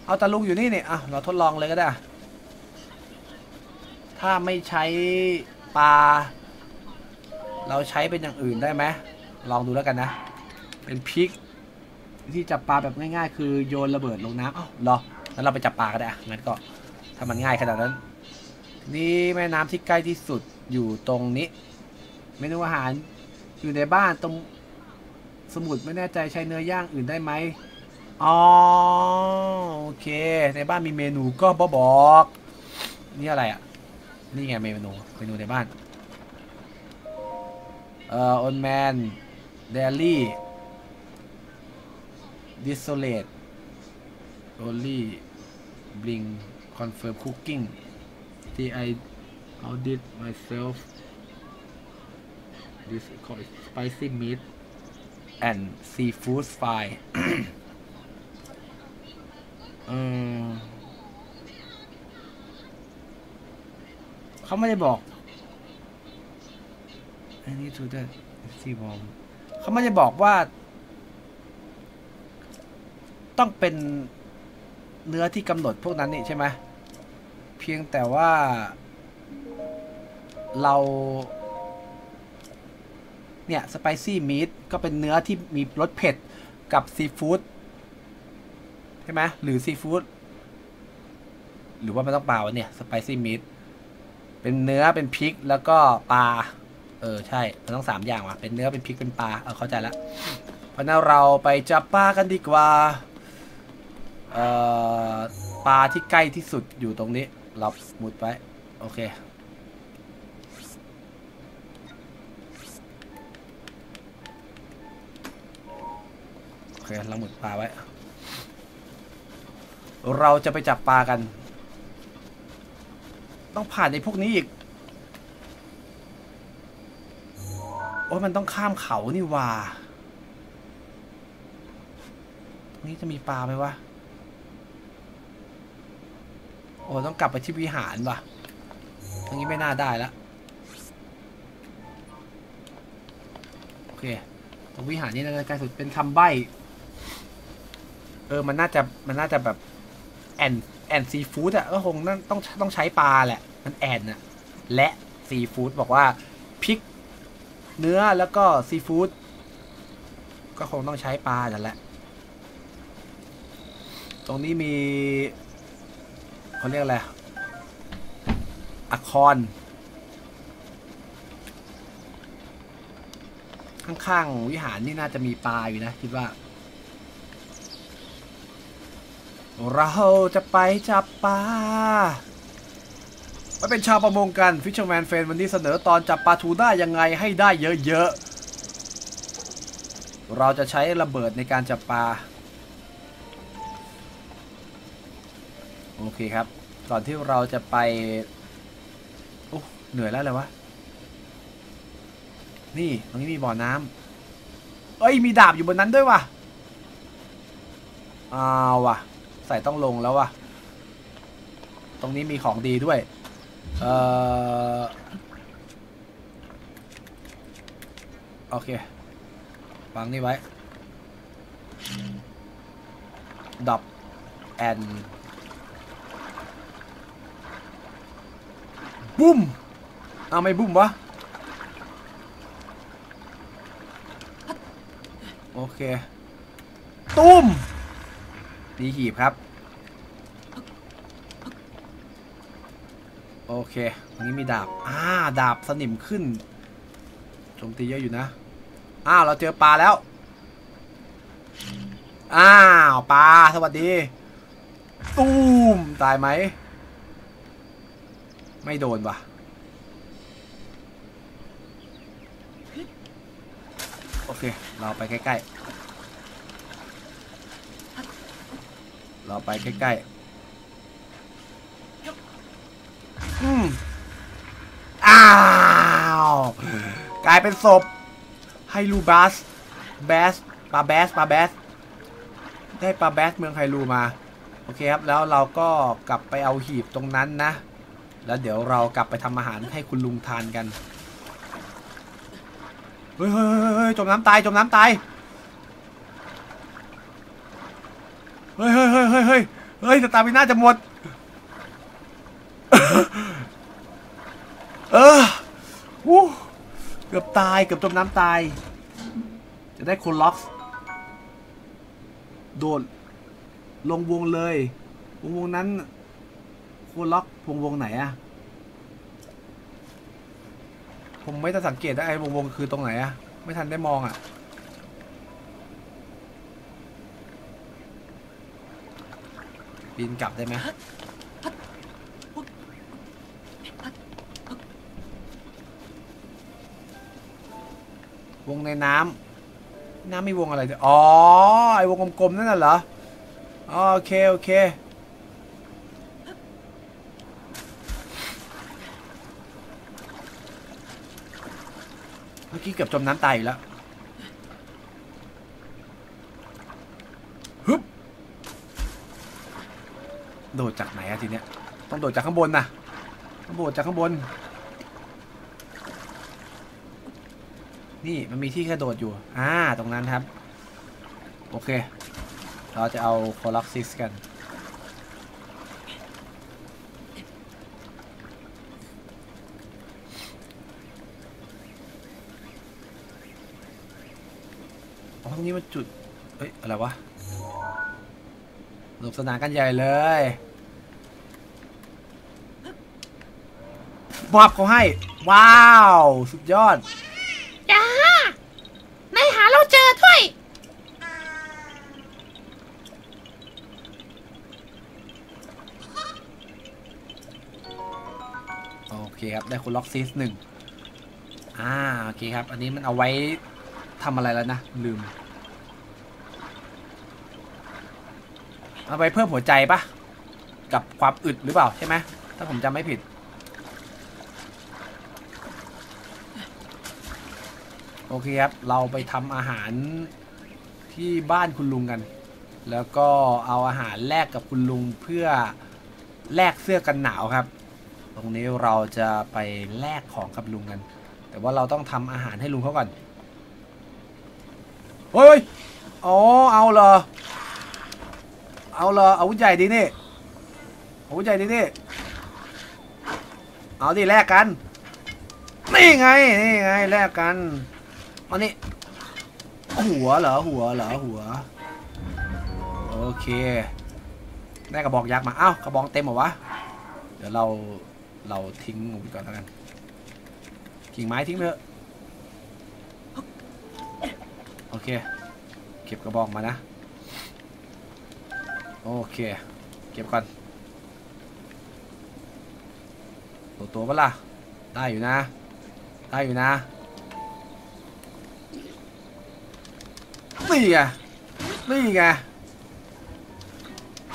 เอาตาลุงอยู่นี่เนี่ยอ่ะเราทดลองเลยก็ได้ถ้าไม่ใช้ปลาเราใช้เป็นอย่างอื่นได้ไหมลองดูแล้วกันนะเป็นพริก วิธีจับปลาแบบง่ายๆคือโยนระเบิดลงน้ำอ้าวเหรอแล้วเราไปจับปลาก็ได้อะงั้นก็ถ้ามันง่ายขนาดนั้นนี่แม่น้ำที่ใกล้ที่สุดอยู่ตรงนี้เมนูอาหารอยู่ในบ้านตรงสมุดไม่แน่ใจใช้เนื้อย่างอื่นได้ไหมอ๋อโอเคในบ้านมีเมนูก็บอกนี่อะไรอ่ะนี่ไงเมนูเมนูในบ้านเอ่อออนแมนเดลี่ดิสโซเลตโรลลี่บลิงคอนเฟิร์มคุกกิ้งที่ไอเอาดิส myself this called spicy meat and seafood fry เขาไม่ได้บอกอันนี้ถูกได้ที่บอกเขาไม่ได้บอกว่าต้องเป็นเนื้อที่กำหนดพวกนั้นนี่ใช่ไหมเพียงแต่ว่าเราเนี่ยสไปซี่มีทก็เป็นเนื้อที่มีรสเผ็ดกับซีฟู้ดใช่ไหมหรือซีฟู้ดหรือว่าไม่ต้องปลาวะเนี่ยสไปซี่มีทเป็นเนื้อเป็นพริกแล้วก็ปลาเออใช่มันต้องสามอย่างว่ะเป็นเนื้อเป็นพริกเป็นปลาเออเข้าใจแล้วเพราะนั้นเราไปจับปลากันดีกว่าเอ่อปลาที่ใกล้ที่สุดอยู่ตรงนี้เราหมุดไว้โอเคโอเคเราหมุดปลาไว้เราจะไปจับปลากันต้องผ่านในพวกนี้อีกโอ้มันต้องข้ามเขานี่ว่าตรงนี้จะมีปลาไหมวะโอ้ต้องกลับไปที่วิหารว่ะตรงนี้ไม่น่าได้แล้วโอเคตรงวิหารนี่น่าจะใกล้สุดเป็นคำใบ้เออมันน่าจะมันน่าจะแบบแอนแอนซีฟู้ดอ่ะก็คงต้องต้องต้องใช้ปลาแหละมันแอนอ่ะและซีฟู้ดบอกว่าพริกเนื้อแล้วก็ซีฟู้ดก็คงต้องใช้ปลานั่นแหละตรงนี้มีเขาเรียกอะไรอะคอนข้างๆวิหารนี่น่าจะมีปลาอยู่นะคิดว่าเราจะไปจับปลามาเป็นชาวประมงกันฟิชเชอร์แมนเฟนวันนี้เสนอตอนจับปลาทูได้ยังไงให้ได้เยอะๆเราจะใช้ระเบิดในการจับปลาโอเคครับก่อนที่เราจะไปโอ้เหนื่อยแล้วเลยวะนี่ตรงนี้มีบ่อน้ำเอ้ยมีดาบอยู่บนนั้นด้วยวะอ้าววะใส่ต้องลงแล้ววะตรงนี้มีของดีด้วยเออโอเควางนี่ไว้ดับแอนบุ้มเอาไม่บุ้มวะโอเคตุ้มดีหีบครับโอเคตรงนี้มีดาบอ่าดาบสนิมขึ้นโจมตีเยอะอยู่นะอ้าวเราเจอปลาแล้วอ้าวปลาสวัสดีตุ้มตายไหมไม่โดนว่ะโอเคเราไปใกล้ๆเราไปใกล้ๆอืมอ้าวกลายเป็นศพไฮรูบาสแบสปลาแบสปลาแบสได้ปลาแบสเมืองไฮรูมาโอเคครับแล้วเราก็กลับไปเอาหีบตรงนั้นนะแล้วเดี๋ยวเรากลับไปทำอาหารให้คุณลุงทานกันเฮ้ยจมน้ำตายจมน้ำตายเฮ้ยเฮ้ยเฮ้ยเฮ้ยเฮ้ยเฮ้ยสตามิน่าจะหมดเออวู้เกือบตายเกือบจมน้ำตายจะได้คูลล็อก โดดลงวงเลยวงวงนั้นโคล็อกวงวงไหนอะผมไม่ได้สังเกตได้ไอ้วงวงคือตรงไหนอะไม่ทันได้มองอะปีนกลับได้ไหมวงในน้ำน้ำมีวงอะไรอ๋อไอ้วงกลมๆนั่นน่ะเหรอโอเคโอเคเมื่อกี้เกือบจมน้ำตายอยู่แล้วฮึบโดดจากไหนอะทีเนี้ยต้องโดดจากข้างบนนะต้องโดดจากข้างบนนี่มันมีที่กระโดดอยู่อ่าตรงนั้นครับโอเคเราจะเอาโคล็อกซิสกันตรงนี้มันจุดเอ้ยอะไรวะสนุกสนานกันใหญ่เลยบอบเขาให้ว้าวสุดยอดโอเคครับได้คุณล็อกซีสหนึ่งอ่าโอเคครับอันนี้มันเอาไว้ทำอะไรแล้วนะลืมเอาไปเพิ่มหัวใจปะกับความอึดหรือเปล่าใช่ไหมถ้าผมจำไม่ผิดโอเคครับเราไปทำอาหารที่บ้านคุณลุงกันแล้วก็เอาอาหารแลกกับคุณลุงเพื่อแลกเสื้อกันหนาวครับตรงนี้เราจะไปแลกของกับลุงกันแต่ว่าเราต้องทำอาหารให้ลุงเขาก่อนเฮ้ยอ๋อเอาเหรอเอาเหรออาวุธใหญ่ดีนี่อาวุธใหญ่ดีนี่เอาดิแลกกันนี่ไงนี่ไงแลกกันอันนี้หัวเหรอหัวเหรอหัวโอเคได้กระบอกยักษ์มาอ้าวกระบอกเต็มเหรอวะเดี๋ยวเราเราทิ้งงูไปก่อนแล้วกันกิ่งไม้ทิ้งไปเถอะโอเคเก็บกระบอกมานะโอเคเก็บก่อนตัวตัวปะล่ะได้อยู่นะได้อยู่นะนี่ไงนี่ไง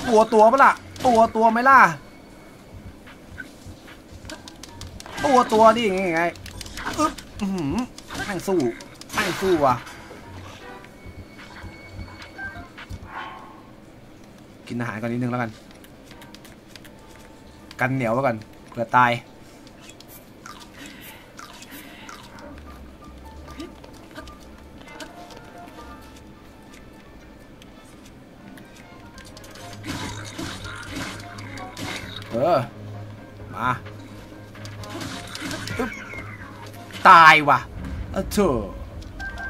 ตัวตัวปะล่ะตัวตัวไหมล่ะตัวตัวดิไงไงอึ๊บแม่งสู้แม่งสู้ว่ะกินอาหารก่อนนิดนึงแล้วกันกันเหนียวไว้ก่อนเผื่อตายเออมาตายว่ะอ้าวโถ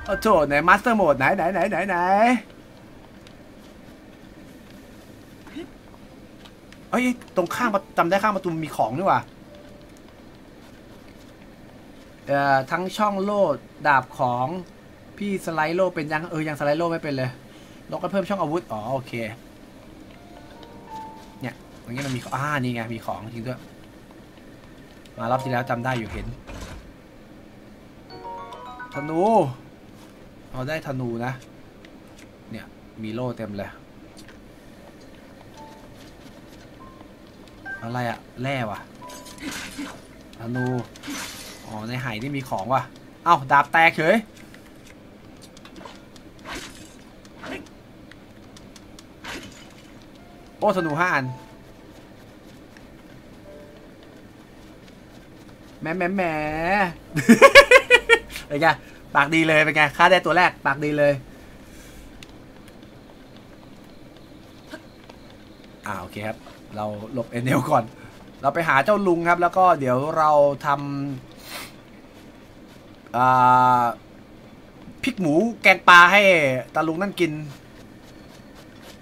อ้าวโถไหนมาสเตอร์โหมดไหนไหนไหนไหนไหนเอ้ยตรงข้างจำได้ข้างประตูมีของด้วยว่ะเอ่อทั้งช่องโล่ดาบของพี่สไลด์โล่เป็นยังเออยังสไลด์โล่ไม่เป็นเลยลองก็เพิ่มช่องอาวุธอ๋อโอเคเนี่ยตรงนี้มันมีอ่านี่ไงมีของจริงด้วยมารอบที่แล้วจำได้อยู่เห็นธนูเราได้ธนูนะเนี่ยมีโล่เต็มเลยอะไรอะแร่วะธนูอ๋อในไหนี่มีของวะเอ้าดาบแตกเฉยโอ้ธนูห้าอันแหมแหมแหม เป็นไงปากดีเลยเป็นไงค่าได้ตัวแรกปากดีเลยอ่าโอเคครับเราหลบเอเนลก่อนเราไปหาเจ้าลุงครับแล้วก็เดี๋ยวเราทำอ่าพริกหมูแกงปลาให้ตาลุงนั่นกิน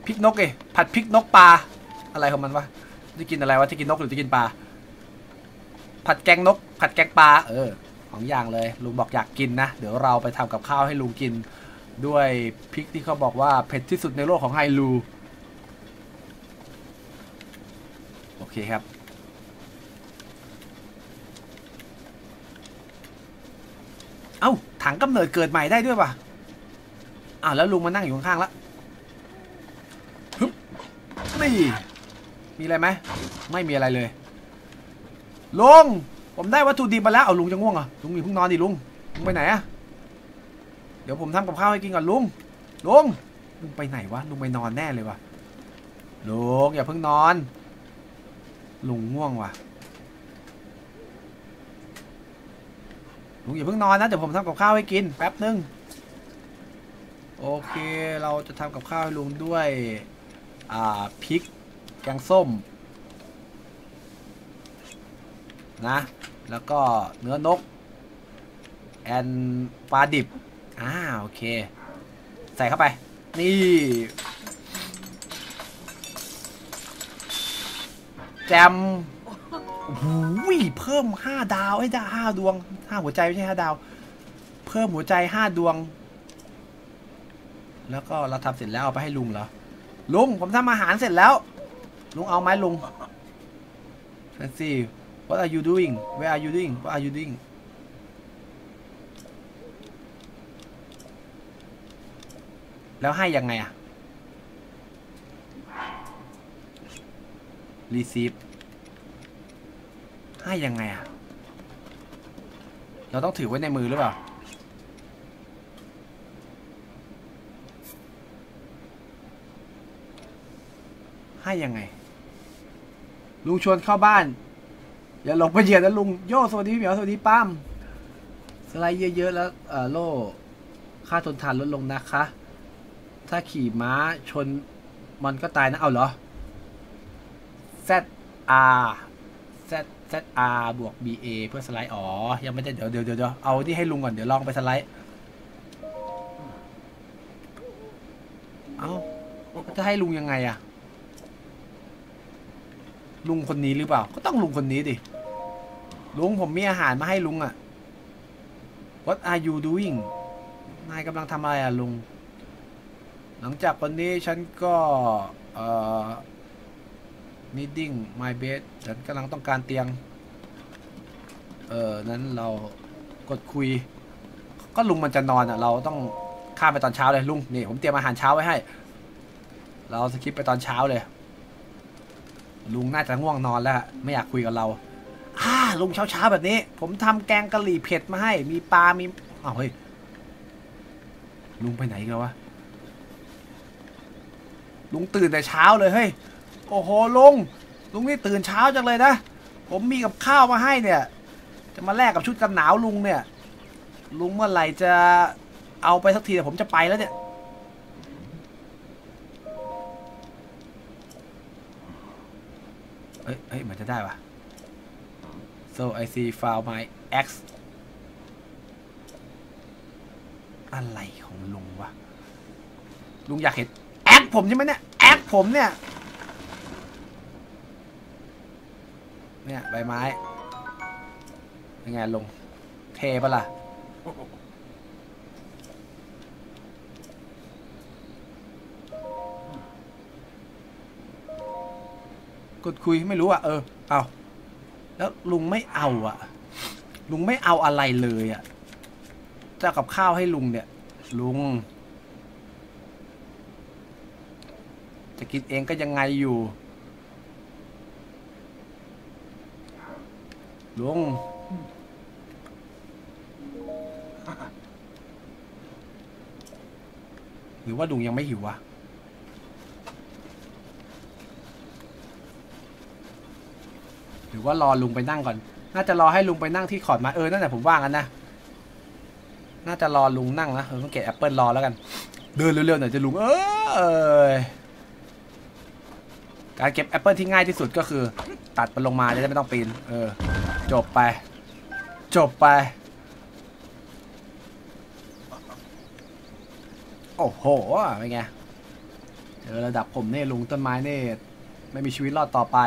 พริกนกไงผัดพริกนกปลาอะไรของมันวะจะกินอะไรวะจะกินนกหรือจะกินปลาผัดแกงนกผัดแกงปลาเออของอย่างเลยลุงบอกอยากกินนะเดี๋ยวเราไปทำกับข้าวให้ลุงกินด้วยพริกที่เขาบอกว่าเผ็ดที่สุดในโลกของไฮลูโอเคครับเอ้าถังกำเนิดเกิดใหม่ได้ด้วยป่ะอ้าวแล้วลุงมานั่งอยู่ข้างๆแล้วนี่มีอะไรไหมไม่มีอะไรเลยลุงผมได้วัตถุดิบมาแล้วเอาลุงจะง่วงเหรอลุงมีเพิ่งนอนดิลุงลุงไปไหนอะเดี๋ยวผมทำกับข้าวให้กินก่อนลุงลุงลุงไปไหนวะลุงไปนอนแน่เลยวะลุงอย่าเพิ่งนอนลุงง่วงวะลุงอย่าเพิ่งนอนนะเดี๋ยวผมทำกับข้าวให้กินแป๊บนึงโอเคเราจะทำกับข้าวให้ลุงด้วยอ่าพริกแกงส้มนะแล้วก็เนื้อนกแอนปลาดิบอ่าโอเคใส่เข้าไปนี่แจมหูยเพิ่มห้าดาวไอ้ดาห้าดวงห้าหัวใจไม่ใช่ห้าดาวเพิ่มหัวใจห้าดวงแล้วก็เราทำเสร็จแล้วเอาไปให้ลุงเหรอลุงผมทำอาหารเสร็จแล้วลุงเอาไหมลุงนั่นสิWhat are you doing? Where are you doing? What are you doing? แล้วให้ยังไงอะ Receive ให้ยังไงอะเราต้องถือไว้ในมือหรือเปล่าให้ยังไงลุงชวนเข้าบ้านอย่าหลงไปเหยียดนะลุงโย่สวัสดีพี่เหมียวสวัสดีป้ามสไลด์เยอะๆแล้วโล่ค่าทนทานลดลงนะคะถ้าขี่ม้าชนมันก็ตายนะเอาเหรอ แซด อาร์ Z แซด อาร์ บวก บี เอ เพื่อสไลด์อ๋อยังไม่ได้เดี๋ยวเดี๋ยวเดี๋ยวเอาที่ให้ลุงก่อนเดี๋ยวลองไปสไลด์เอาจะให้ลุงยังไงอะลุงคนนี้หรือเปล่าก็ต้องลุงคนนี้ดิลุงผมมีอาหารมาให้ลุงอะ What are you doing นายกำลังทำอะไรอะลุงหลังจากวันนี้ฉันก็เอ่อ needing my bed ฉันกำลังต้องการเตียงเออนั้นเรากดคุยก็ลุงมันจะนอนอะเราต้องข้ามไปตอนเช้าเลยลุงนี่ผมเตรียมอาหารเช้าไว้ให้เราสคิปไปตอนเช้าเลยลุงน่าจะง่วงนอนแล้วไม่อยากคุยกับเราอ่าลุงเช้าๆแบบนี้ผมทำแกงกะหรี่เผ็ดมาให้มีปลามีอ้าวเฮ้ยลุงไปไหนกันวะลุงตื่นแต่เช้าเลยเฮ้ยโอ้โหลุงลุงนี่ตื่นเช้าจังเลยนะผมมีกับข้าวมาให้เนี่ยจะมาแลกกับชุดกันหนาวลุงเนี่ยลุงเมื่อไหร่จะเอาไปสักทีแต่ผมจะไปแล้วเนี่ยเอ้ย เอ้ย มันจะได้ปะ so I see found my ex อะไรของลุงวะลุงอยากเห็นแอคผมใช่ไหมเนี่ยแอคผมเนี่ยเนี่ยใบไม้ยังไงลุงเทปะล่ะกดคุยไม่รู้อ่ะเออเอาแล้วลุงไม่เอาอ่ะลุงไม่เอาอะไรเลยอ่ะจะกับข้าวให้ลุงเนี่ยลุงจะกินเองก็ยังไงอยู่ลุงหรือว่าลุงยังไม่หิววะหรือว่ารอลุงไปนั่งก่อนน่าจะรอให้ลุงไปนั่งที่ขอดมาเออนั่นแหละผมว่างั้นนะน่าจะรอลุงนั่งนะเออต้องเก็บแอปเปิลรอแล้วกันเดินเร็วๆหน่อยจะลุงเออการเก็บแอปเปิลที่ง่ายที่สุดก็คือตัดมันลงมาจะได้ไม่ต้องปีนเออจบไปจบไปโอ้โหเป็นไง เออระดับผมเนี่ยลุงต้นไม้เนี่ยไม่มีชีวิตรอดต่อไป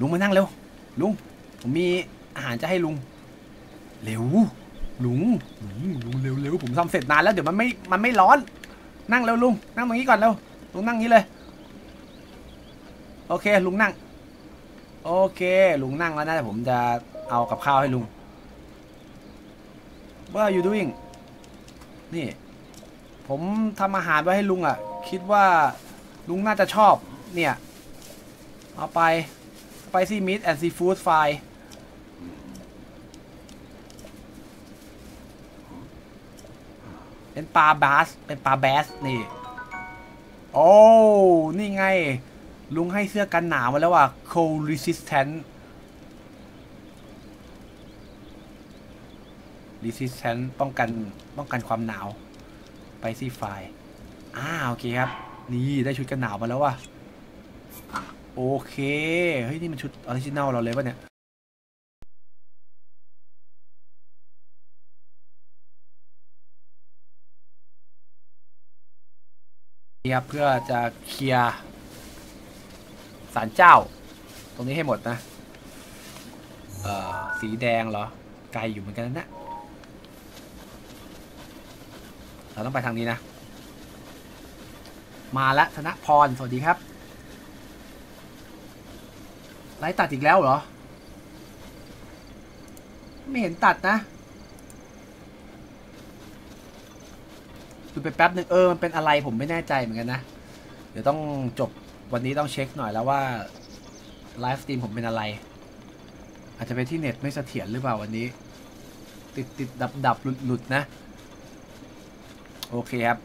ลุงมานั่งเร็วลุงผมมีอาหารจะให้ลุงเร็วลุงลุงเร็วเร็วผมทำเสร็จนานแล้วเดี๋ยวมันไม่มันไม่ร้อนนั่งเร็วลุงนั่งตรงนี้ก่อนเร็วลุงนั่งนี้เลยโอเคลุงนั่งโอเคลุงนั่งแล้วนะผมจะเอากับข้าวให้ลุง What are you doing นี่ผมทำอาหารไว้ให้ลุงอ่ะคิดว่าลุงน่าจะชอบเนี่ยเอาไปไปซีมิทแอนด์ซีฟู้ดไฟเป็นปลาบาสเป็นปลาแบสนี่โอ้นี่ไงลุงให้เสื้อกันหนาวมาแล้วว่ะ cold resistant resistant ป้องกันป้องกันความหนาวไปซีไฟอ้าโอเคครับนี่ได้ชุดกันหนาวมาแล้วว่ะโอเคเฮ้ยนี่มันชุดออริจินัลเราเลยป่ะเนี่ยเพื่อจะเคลียร์ศาลเจ้าตรงนี้ให้หมดนะเอ่อสีแดงเหรอไกลอยู่เหมือนกันนะเราต้องไปทางนี้นะมาละธนพรสวัสดีครับไลฟ์ตัดอีกแล้วเหรอไม่เห็นตัดนะดูไปแป๊บนึงเออมันเป็นอะไรผมไม่แน่ใจเหมือนกันนะเดี๋ยวต้องจบวันนี้ต้องเช็คหน่อยแล้วว่าไลฟ์สตรีมผมเป็นอะไรอาจจะเป็นที่เน็ตไม่เสถียรหรือเปล่าวันนี้ติดติดดับดับหลุดหลุดนะโอเคครับ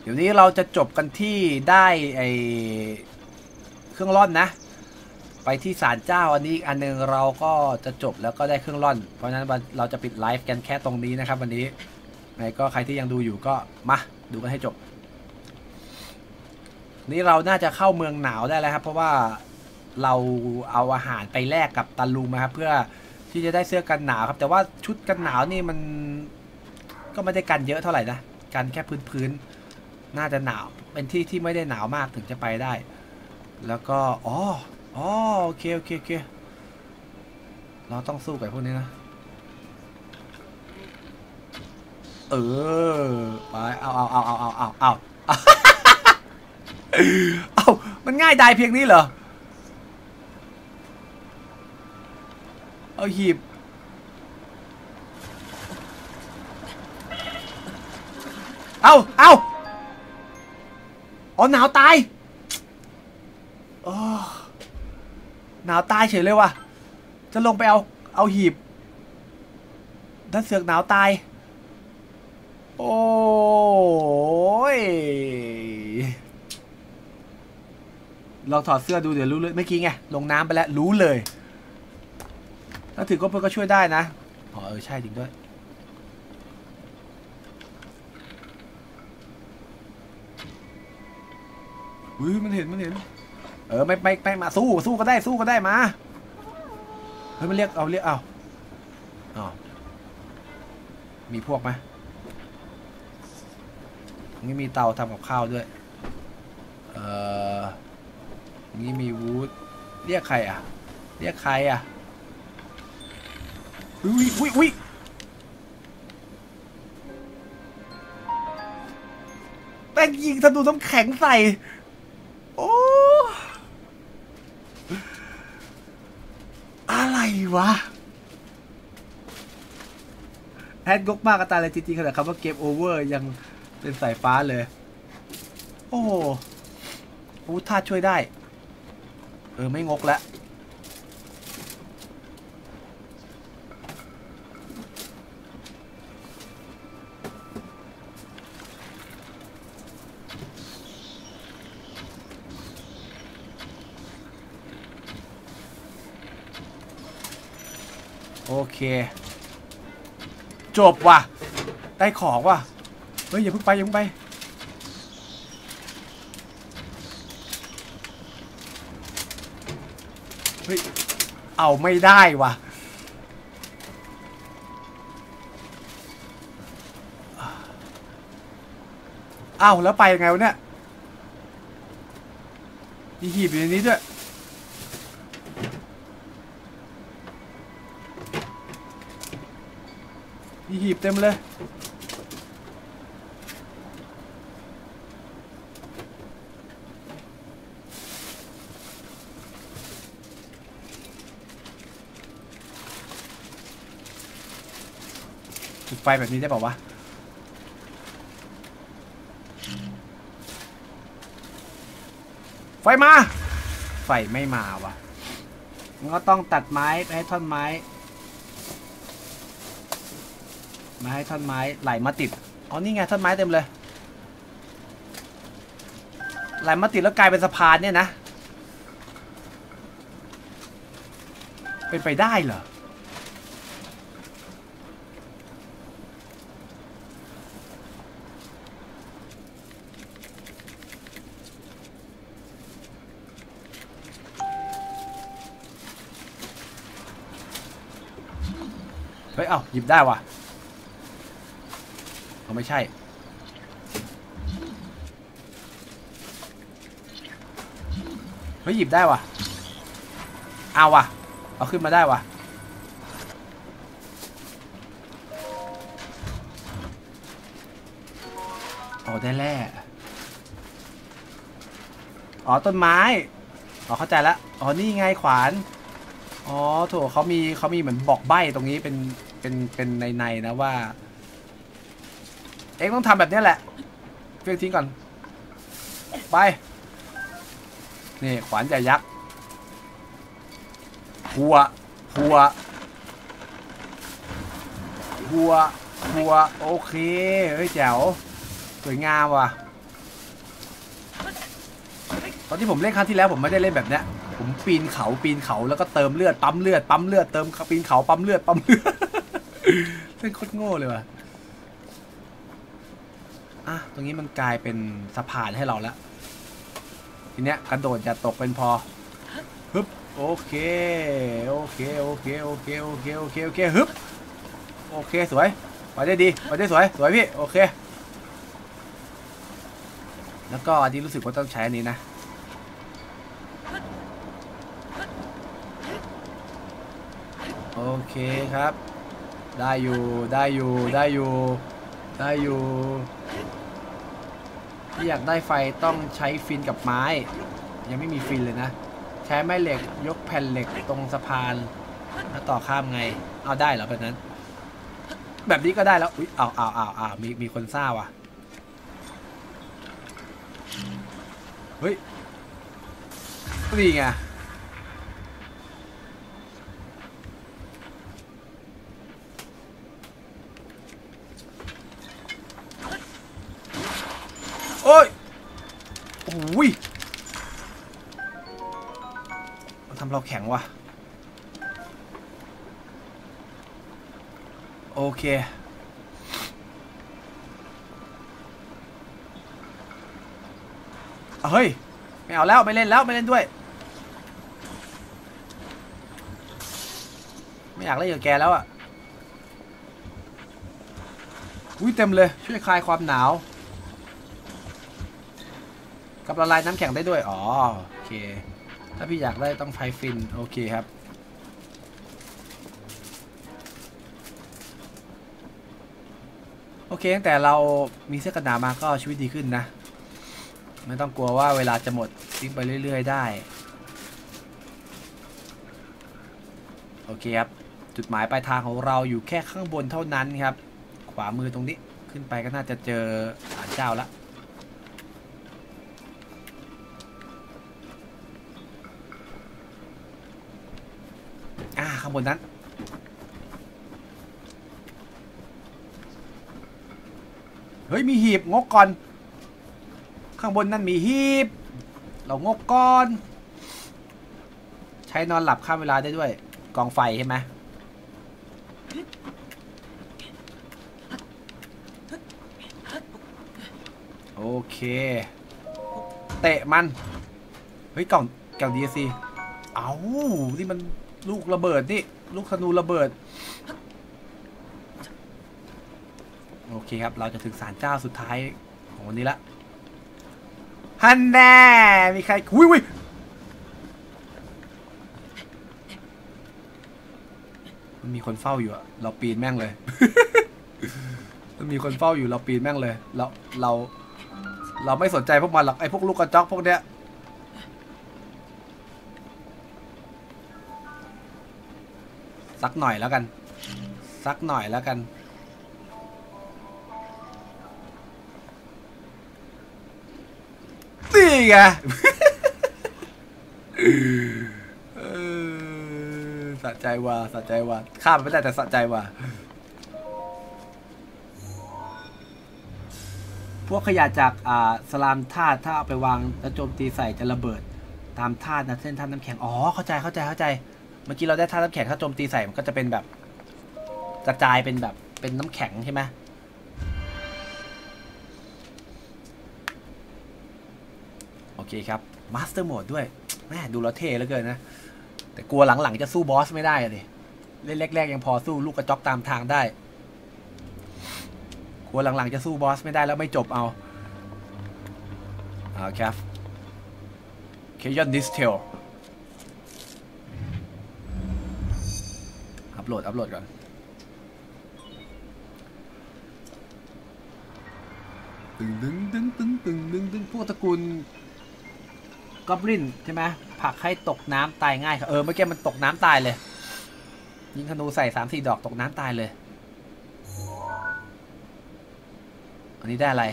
เดี๋ยวนี้เราจะจบกันที่ได้ไอเครื่องร่อนนะไปที่ศาลเจ้าอันนี้อันนึงเราก็จะจบแล้วก็ได้เครื่องร่อนเพราะฉะนั้นเราจะปิดไลฟ์กันแค่ตรงนี้นะครับวันนี้ไหนก็ใครที่ยังดูอยู่ก็มาดูกันให้จบนี่เราน่าจะเข้าเมืองหนาวได้แล้วครับเพราะว่าเราเอาอาหารไปแลกกับตะลุงมาครับเพื่อที่จะได้เสื้อกันหนาวครับแต่ว่าชุดกันหนาวนี่มันก็ไม่ได้กันเยอะเท่าไหร่นะกันแค่พื้นๆน่าจะหนาวเป็นที่ที่ไม่ได้หนาวมากถึงจะไปได้แล้วก็อ๋ออ๋อโอเคโอเคโอเคเราต้องสู้กับพวกนี้นะเออไปเอาเอาเอาเอาเอาเอาเอาเอามันง่ายดายเพียงนี้เหรอเอาหีบเอาเอาอ๋อหนาวตายอ๋อหนาวตายเฉยเลยว่ะจะลงไปเอาเอาหีบดันเสือกหนาวตายโอ้ยลองถอดเสื้อดูเดี๋ยวรู้เลยเมื่อกี้ไงลงน้ำไปแล้วรู้เลยถ้าถือก็เพื่อก็ช่วยได้นะอ๋อเออใช่จริงด้วยอุ้ยมันเห็นมันเห็นเออไม่ไม่ไม่มาสู้สู้ก็ได้สู้ก็ได้มาเฮ้ยมันเรียกเอาเรียกเอาอ๋อมีพวกไหมนี่มีเตาทำกับข้าวด้วยเออนี่มีวูดเรียกใครอ่ะเรียกใครอ่ะอุ้ยอุ้ยอุ้ยแม่งยิงธนูน้ำแข็งใส่โอ้อะไรวะแอดกกมากกระตายเลยจริงๆขนาดคำว่าเกมโอเวอร์ยังเป็นสายฟ้าเลยโอ้โหอู้ท่าช่วยได้เออไม่งกแล้วโอเคจบว่ะได้ของว่ะเฮ้ยอย่าเพิ่งไปอย่าเพิ่งไปเฮ้ยเอาไม่ได้ว่ะ อ้าวแล้วไปยังไงวะเนี่ยมีหีบอยู่ในนี้ด้วยมีหีบเต็มเลยจุดไฟแบบนี้ได้เปล่าวะไฟมาไฟไม่มาวะก็ต้องตัดไม้ไปให้ท่อนไม้มาให้ท่อนไม้ไหลมาติดอ๋อนี่ไงท่อนไม้เต็มเลยไหลมาติดแล้วกลายเป็นสะพานเนี่ยนะเป็นไปได้เหรอเฮ้ยเอ้าหยิบได้ว่ะเขาไม่ใช่เฮ้ยหยิบได้ว่ะเอาว่ะเอาขึ้นมาได้ว่ะเอาได้แร่อ๋อต้นไม้อ๋อเข้าใจแล้วอ๋อนี่ไงขวานอ๋อโถเขามีเขามีเหมือนบอกใบ้ตรงนี้เป็นเป็นเป็นในในนะว่าเอ็งต้องทำแบบนี้แหละเพื่อทิ้งก่อนไปนี่ขวานใหญ่ยักษ์หัวหัวหัวหัวโอเคเฮ้ยแจ๋วสวยงามว่ะตอนที่ผมเล่นครั้งที่แล้วผมไม่ได้เล่นแบบนี้ผมปีนเขาปีนเขาแล้วก็เติมเลือดปั๊มเลือดปั๊มเลือดเติมปีนเขาปั๊มเลือดปั๊มเลือดเล่นโคตรโง่เลยว่ะอ่ะตรงนี้มันกลายเป็นสะพานให้เราแล้วทีเนี้ยกระโดดอย่าตกเป็นพอฮึบโอเคโอเคโอเคโอเคโอเคโอเคโอเคฮึบโอเคสวยไปได้ดีไปได้สวยสวยพี่โอเคแล้วก็อันนี้รู้สึกว่าต้องใช้อันนี้นะโอเคครับได้อยู่ได้อยู่ได้อยู่ได้อยู่ที่อยากได้ไฟต้องใช้ฟินกับไม้ยังไม่มีฟินเลยนะใช้ไม้เหล็กยกแผ่นเหล็กตรงสะพานแล้วต่อข้ามไงเอาได้เหรอแบบนั้นแบบนี้ก็ได้แล้วอุ๊ยเอาเอาเอาเอามีมีคนซ่าว่ะเฮ้ยนี่ไงโอ้ยโอ้ยทำเราแข็งว่ะโอเคเฮ้ยไม่เอาแล้วไม่เล่นแล้วไม่เล่นด้วยไม่อยากเล่นกับแกแล้วอ่ะอุ้ยเต็มเลยช่วยคลายความหนาวกับละลายน้ำแข็งได้ด้วยอ๋อโอเคถ้าพี่อยากได้ต้องใช้ฟินโอเคครับโอเคตั้งแต่เรามีเสื้อกันหนาวมาก็ชีวิตดีขึ้นนะไม่ต้องกลัวว่าเวลาจะหมดทิ้งไปเรื่อยๆได้โอเคครับจุดหมายปลายทางของเราอยู่แค่ข้างบนเท่านั้นครับขวามือตรงนี้ขึ้นไปก็น่าจะเจอศาลเจ้าละอ่าข้างบนนั้นเฮ้ยมีหีบงกก่อนข้างบนนั่นมีหีบเรางกก่อนใช้นอนหลับข้ามเวลาได้ด้วยกองไฟใช่ไหมโอเคเตะมันเฮ้ยกล่องกล่องดีซีเอ้าที่มันลูกระเบิดนี่ลูกธนูระเบิดโอเคครับเราจะถึงศาลเจ้าสุดท้ายของวันนี้ละ ฮันแน่มีใครอุ้ยอุ้ยมันมีคนเฝ้าอยู่อะเราปีนแม่งเลย มันมีคนเฝ้าอยู่เราปีนแม่งเลยเราเราเราไม่สนใจพวกมันหรอกไอ้พวกลูกกระจอกพวกเนี้ยสักหน่อยแล้วกันสักหน่อยแล้วกันนี่ไง สะใจว่ะสะใจว่ะข้ามไม่ได้แต่สะใจว่ะพวกขยะจากอ่าสลามธาตุถ้าเอาไปวางแล้วโจมตีใส่จะระเบิดตามธาตุนะเช่นธาตุน้ำแข็งอ๋อเข้าใจเข้าใจเข้าใจเมื่อกี้เราได้ธาตุน้ำแข็งถ้าโจมตีใส่มันก็จะเป็นแบบกระจายเป็นแบบเป็นน้ำแข็งใช่ไหมโอเคครับมาสเตอร์โหมดด้วยแม่ดูแล้วเท่เหลือเกินนะแต่กลัวหลังๆจะสู้บอสไม่ได้เลยเล่นแรกๆยังพอสู้ลูกกระจอกตามทางได้กลัวหลังๆจะสู้บอสไม่ได้แล้วไม่จบเอาเอาครับเคยอนดิสเทลอัปโหลดอัปโหลดก่อนตึงตึงตึงตึงตึงตึงตึงพวกตระกูลกอบลินใช่ไหมผักให้ตกน้ำตายง่ายครับเออเมื่อกี้มันตกน้ำตายเลยยิงธนูใส่สามสี่ดอกตกน้ำตายเลยอันนี้ได้อะไร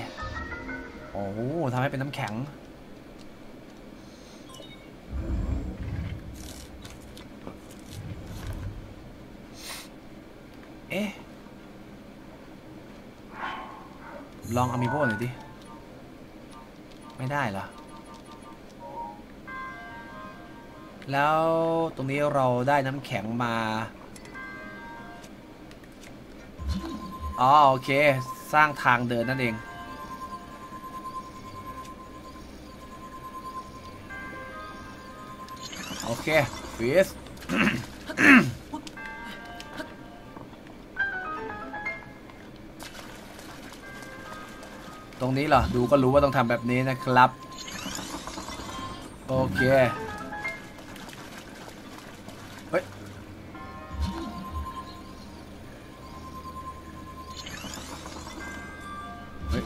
โอ้ทำให้เป็นน้ำแข็งเอ๊ะลองอามิโบหน่อยดิไม่ได้เหรอแล้วตรงนี้เราได้น้ำแข็งมาอ๋อโอเคสร้างทางเดินนั่นเองโอเคฟิส ตรงนี้เหรอดูก็รู้ว่าต้องทำแบบนี้นะครับโอเค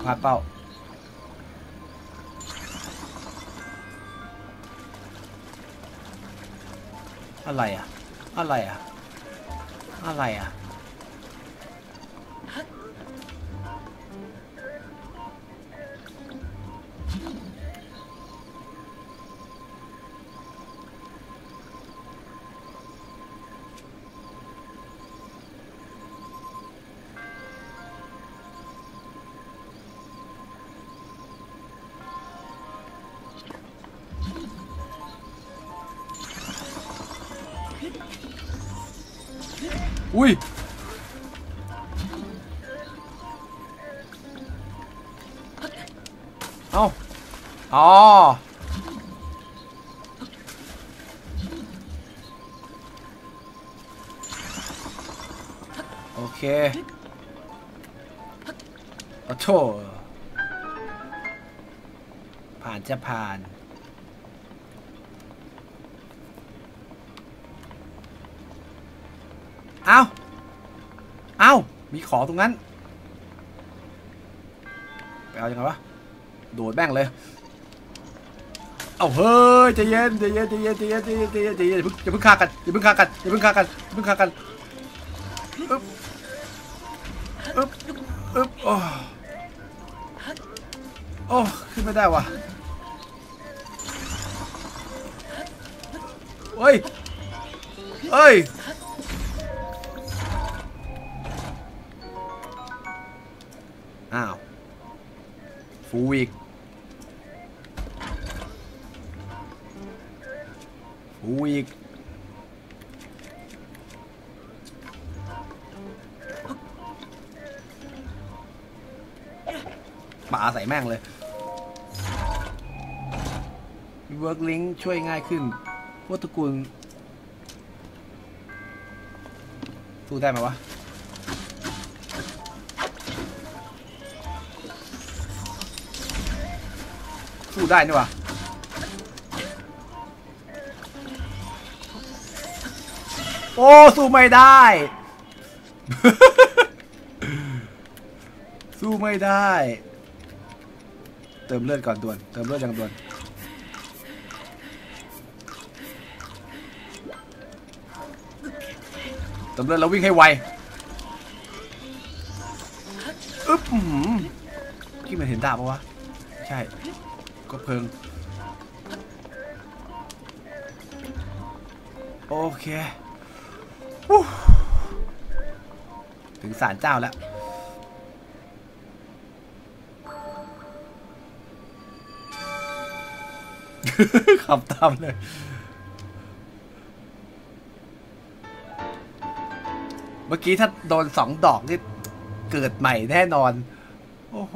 พาเป้าอะไรอ่ะอะไรอ่ะอะไรอ่ะอุ้ยเอาอ๋อโอเคโอ้โธ่ผ่านจะผ่านเอาเอามีขอตรงนั้นไปเอายังไงวะโดดแม่งเลยเอาเฮ้ยใจเย็นใจเย็นใจเย็นใจเย็นใจเย็นใจเย็นใจเย็นอย่าเพิ่งฆ่ากันอย่าเพิ่งฆ่ากันอย่าเพิ่งฆ่ากันอย่าเพิ่งฆ่ากันอึ๊บอึ๊บอึ๊บโอ้โอ้ขึ้นไม่ได้ว่ะเฮ้ยเฮ้ยอ้าวฟูอีกฟูอีกป่าใส่แม่งเลยเวิร์กลิงก์ช่วยง่ายขึ้นพวกตระกูลสู้ได้ไหมวะ สู้ได้นี่วะโอ้สู้ไม่ได้ สู้ไม่ได้เติมเลือดก่อนด่วนเติมเลือดอย่างด่วนเติมเลือดแล้ววิ่งให้ไวอึ๊บที่มันเห็นดาบปะวะใช่ก็เพิงโอเคถึงศาลเจ้าแล้วขับตามเลยเมื่อกี้ถ้าโดนสองดอกนี่เกิดใหม่แน่นอนโอ้โห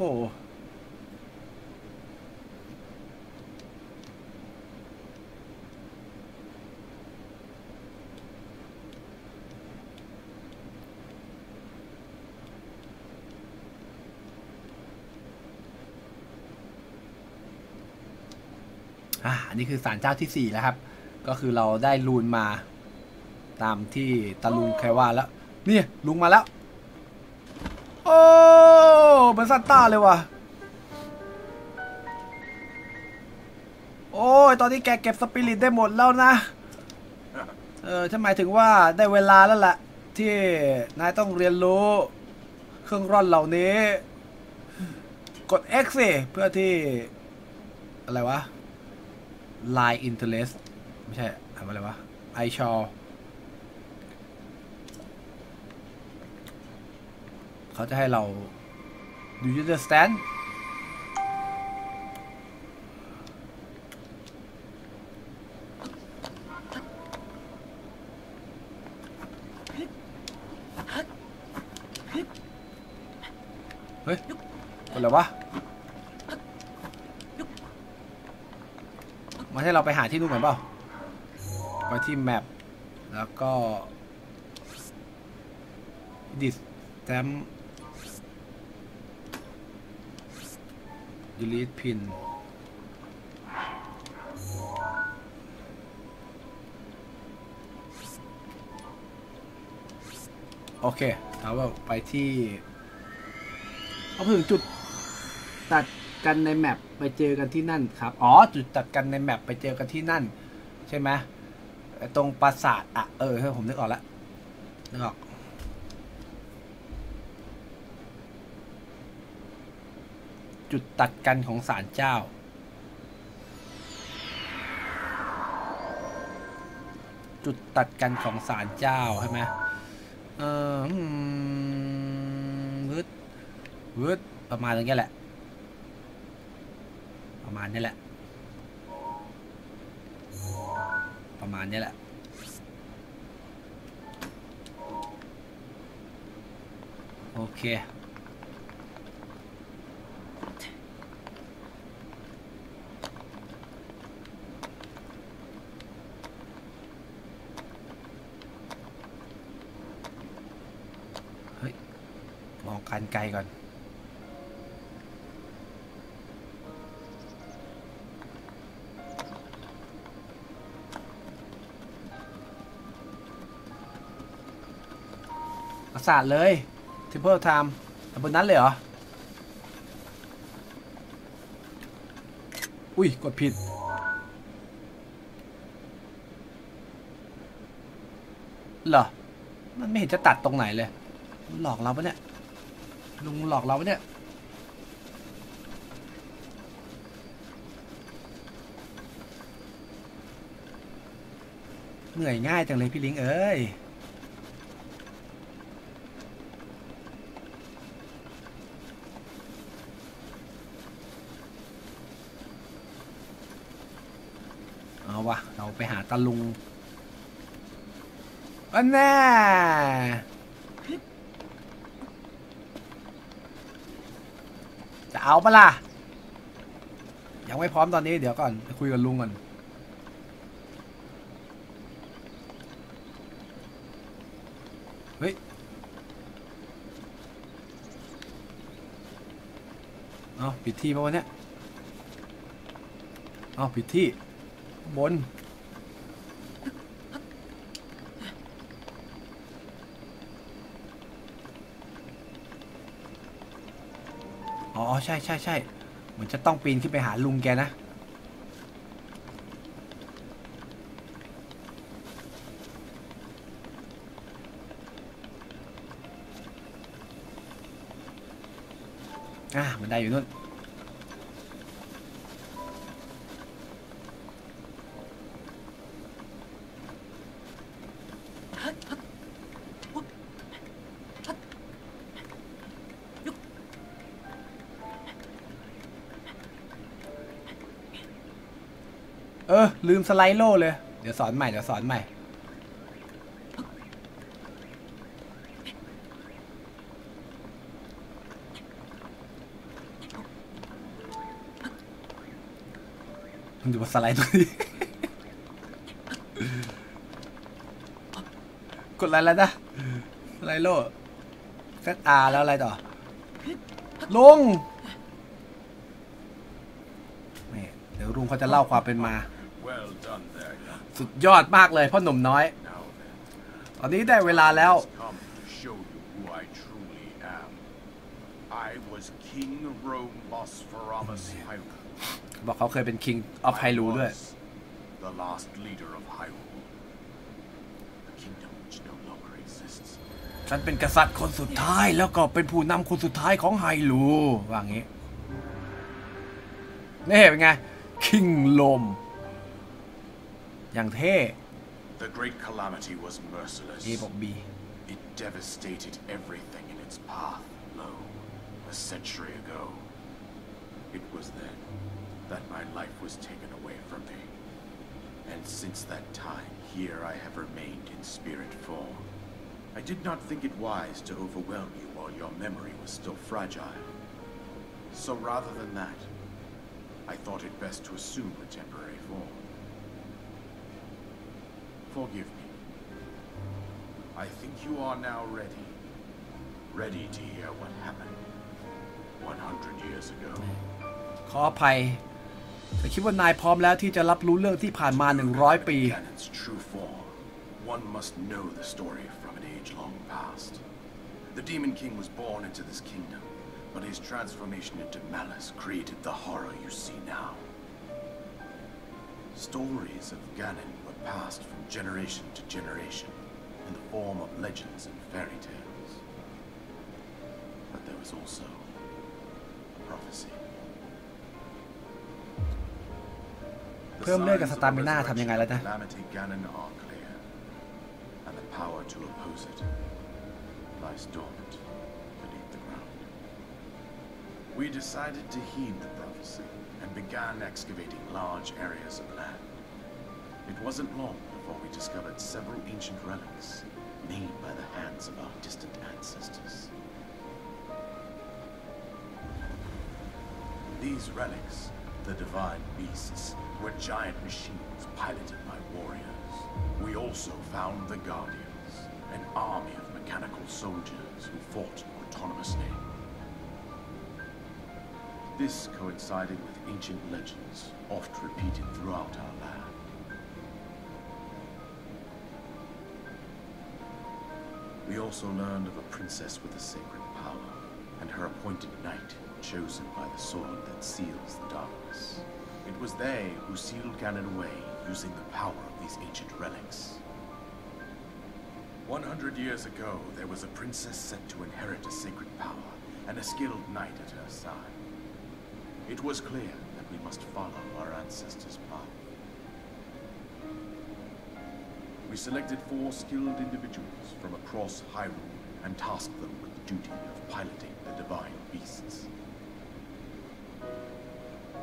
อันนี้คือศาลเจ้าที่สี่แล้วครับก็คือเราได้ลูนมาตามที่ตาลุงแค่ว่าแล้วนี่ลุงมาแล้วโอ้เหมือนซานต้าเลยว่ะโอ้ยตอนนี้แกเก็บสปิริตได้หมดแล้วนะเออฉันหมายถึงว่าได้เวลาแล้วแหละที่นายต้องเรียนรู้เครื่องร่อนเหล่านี้กด เอ็กซ์ สิเพื่อที่อะไรวะLine Interest ไม่ใช่อ่านว่าอะไรวะ I shall เขาจะให้เรา Do you understand เฮ้ยอะไรวะมันให้เราไปหาที่นู่นก่อนเปล่าไปที่แมปแล้วก็ดิสแตมดิลิทพินโอเคแล้วก็ไปที่เอาถึงจุดตัดกันในแมปไปเจอกันที่นั่นครับอ๋อจุดตัดกันในแมปไปเจอกันที่นั่นใช่ไหมตรงปราสาทอ่ะเออผมนึกออกแล้วนึกออกจุดตัดกันของศาลเจ้าจุดตัดกันของศาลเจ้าใช่ไหมเออวืดวืดประมาณอย่างเงี้ยแหละประมาณนี้แหละประมาณนี้แหละโอเคเฮ้ยมองการไกลก่อนศาสตร์เลยทิมเพิลไทม์บนนั้นเลยเหรออุ้ยกดผิดเหรอมันไม่เห็นจะตัดตรงไหนเลยหลอกเราปะเนี่ยลุงหลอกเราปะเนี่ยเหนื่อยง่ายจังเลยพี่ลิงเอ้ยเราไปหาตาลุงอันแน่จะเอาปะล่ะยังไม่พร้อมตอนนี้เดี๋ยวก่อนคุยกับลุงก่อนเฮ้ยเอาปิดที่ป่ะวันเนี้ย อ้าวผิดที่บนอ๋อใช่ใช่ใช่เหมือนจะต้องปีนขึ้นไปหาลุงแกนะอ่ะมันได้อยู่นู่นเออลืมสไลด์โล่เลยเดี๋ยวสอนใหม่เดี๋ยวสอนใหม่มันอยู่บนสไลด์ตรงนี้ กดอะไรแล้วนะสไลด์โล่ แซด อาร์ แล้วอะไรต่อลงเดี๋ยวลุงเขาจะเล่าความเป็นมาสุดยอดมากเลยพ่อหนุ่มน้อยตอนนี้ได้เวลาแล้วบอกเขาเคยเป็น King of Hyrule ด้วยฉันเป็นกษัตริย์คนสุดท้ายแล้วก็เป็นผู้นำคนสุดท้ายของไฮรูว่างี้นี่เป็นไงคิงลมอย่างเท่นี่บอกบีI thought it best to assume a temporary form. Forgive me. I think you are now ready. Ready to hear what happened one hundred years ago. ขออภัยแต่คิดว่านายพร้อมแล้วที่จะรับรู้เรื่องที่ผ่านมาหนึ่งร้อยปี Its true form. One must know the story from an age long past. The Demon King was born into this kingdom.But his transformation into malice created the horror you see now. Stories of Ganon were passed from generation to generation in the form of legends and fairy tales. But there was also prophecy. เพิ่มเลือดกับสตามิน่าทำยังไงแล้วนะ and the power to oppose it lies dormant.We decided to heed the prophecy and began excavating large areas of land. It wasn't long before we discovered several ancient relics made by the hands of our distant ancestors. These relics, the divine beasts, were giant machines piloted by warriors. We also found the Guardians, an army of mechanical soldiers who fought autonomously.This coincided with ancient legends, oft repeated throughout our land. We also learned of a princess with a sacred power, and her appointed knight, chosen by the sword that seals the darkness. It was they who sealed Ganon away using the power of these ancient relics. One hundred years ago, there was a princess set to inherit a sacred power, and a skilled knight at her side.It was clear that we must follow our ancestors' path. We selected four skilled individuals from across Hyrule and tasked them with the duty of piloting the divine beasts.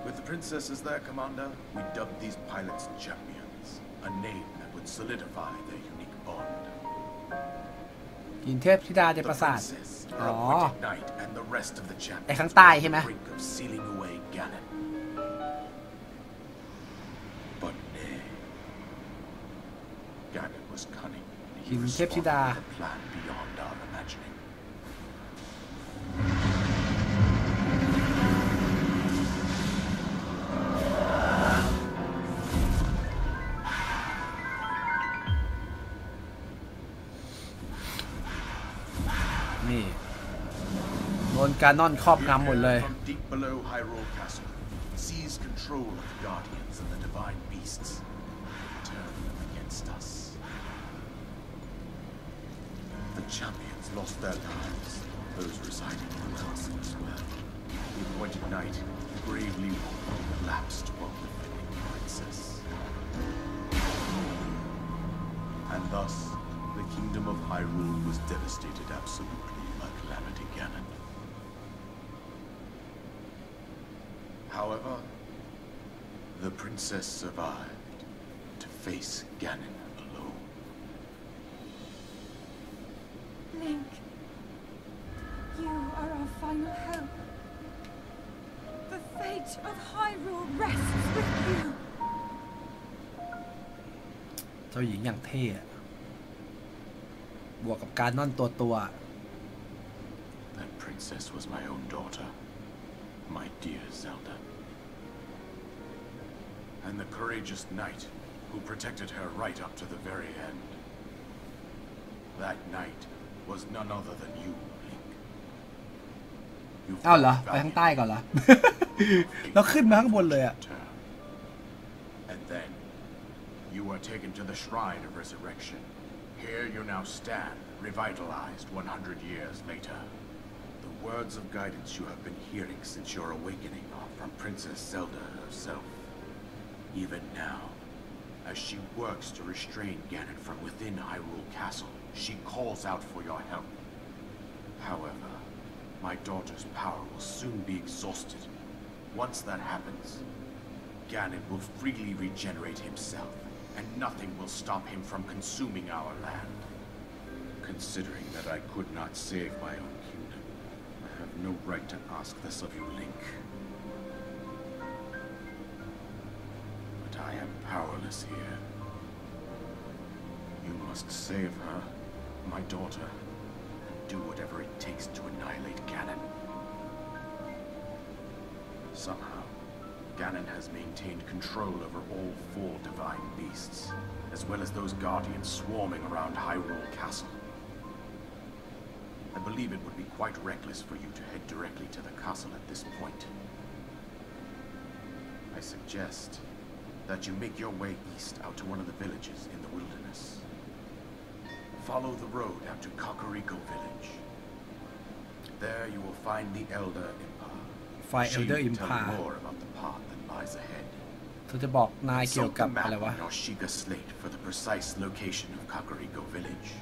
With the princess as their commander, we dubbed these pilots champions, a name that would solidify their unique bond. The princess.อ๋อไอ้ข้างใต้ใช่ไหมหินเทพธิดา นี่โดนการนอนครอบงำหมดเลยAnd thus, the kingdom of Hyrule was devastated absolutely by Calamity Ganon. However, the princess survived to face Ganon alone. Link, you are our final hope. The fate of Hyrule rests with you.เจ้าหญิงอย่างเท่บวกกับการนั่นตัวตัว That princess was my own daughter, my dear Zelda, and the courageous knight who protected her right up to the very end. That knight was none other than you, Link. อ้าวเหรอไปข้างใต้ก่อนเหรอแล้วขึ้นมาข้างบนเลยอ่ะYou are taken to the Shrine of Resurrection. Here you now stand, revitalized one hundred years later. The words of guidance you have been hearing since your awakening are from Princess Zelda herself. Even now, as she works to restrain Ganon from within Hyrule Castle, she calls out for your help. However, my daughter's power will soon be exhausted. Once that happens, Ganon will freely regenerate himself.And nothing will stop him from consuming our land. Considering that I could not save my own kingdom, I have no right to ask this of you, Link. But I am powerless here. You must save her, my daughter, and do whatever it takes to annihilate Ganon. Somehow.Ganon has maintained control over all four divine beasts, as well as those guardians swarming around Hyrule Castle. I believe it would be quite reckless for you to head directly to the castle at this point. I suggest that you make your way east out to one of the villages in the wilderness. Follow the road out to Kakariko Village. There you will find the Elder Empire.Find Elder Empireเขาจะบอกนายเกี่ยวกับอะไรวะ Kakariko Village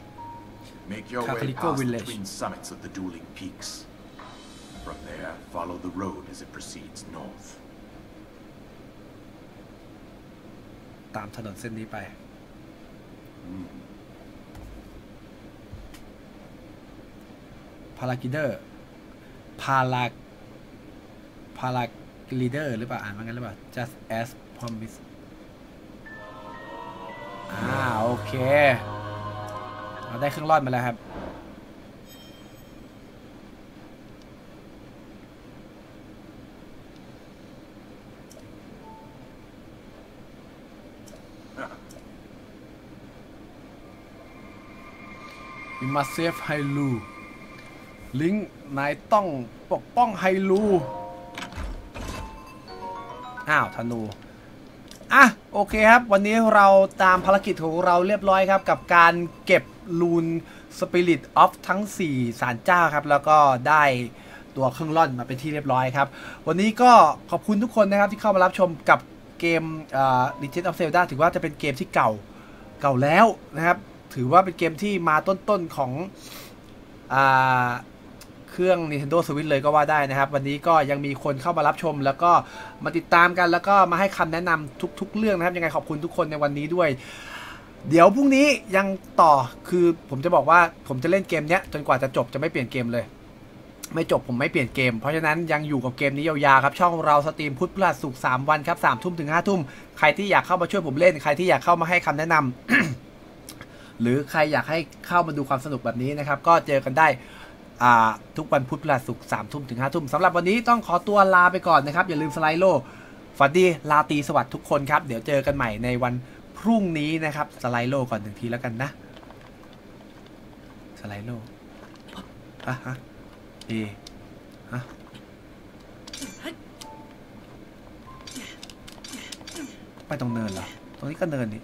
ตามถนนเส้นนี้ไป พารากิเดอร์ พาราพาราลีเดอร์หรือเปล่าอ่านว่างั้นหรือเปล่า just as promised อ่าโอเคเราได้เครื่องรอดมาแล้วครับWe must save Hyrule ลิงนายต้องปกป้องไฮรูอ้าวธนูอ่ะโอเคครับวันนี้เราตามภารกิจของเราเรียบร้อยครับกับการเก็บลูนสปิริตออฟทั้งสี่ศาลเจ้าครับแล้วก็ได้ตัวเครื่องร่อนมาเป็นที่เรียบร้อยครับวันนี้ก็ขอบคุณทุกคนนะครับที่เข้ามารับชมกับเกม Legend of Zelda ถือว่าจะเป็นเกมที่เก่าเก่าแล้วนะครับถือว่าเป็นเกมที่มาต้นๆของอ่าเครื่อง Nintendo Switch เลยก็ว่าได้นะครับวันนี้ก็ยังมีคนเข้ามารับชมแล้วก็มาติดตามกันแล้วก็มาให้คำแนะนำทุกๆเรื่องนะครับยังไงขอบคุณทุกคนในวันนี้ด้วยเดี๋ยวพรุ่งนี้ยังต่อคือผมจะบอกว่าผมจะเล่นเกมเนี้ยจนกว่าจะจบจะไม่เปลี่ยนเกมเลยไม่จบผมไม่เปลี่ยนเกมเพราะฉะนั้นยังอยู่กับเกมนี้ยาวๆครับช่องเราสตรีมพุธพฤหัสศุกร์สามวันครับสามทุ่มถึงห้าทุ่มใครที่อยากเข้ามาช่วยผมเล่นใครที่อยากเข้ามาให้คำแนะนำ หรือใครอยากให้เข้ามาดูความสนุกแบบนี้นะครับก็เจอกันได้ทุกวันพุธพฤหัสศุกร์สามทุ่มถึงห้าทุ่มสำหรับวันนี้ต้องขอตัวลาไปก่อนนะครับอย่าลืมสไลด์โลฝันดีลาตีสวัสดิ์ทุกคนครับเดี๋ยวเจอกันใหม่ในวันพรุ่งนี้นะครับสไลด์โลก่อนหนึ่งทีแล้วกันนะสไลด์โล ฮะฮะเอฮะไปตรงเนินเหรอตรงนี้ก็เนินนี่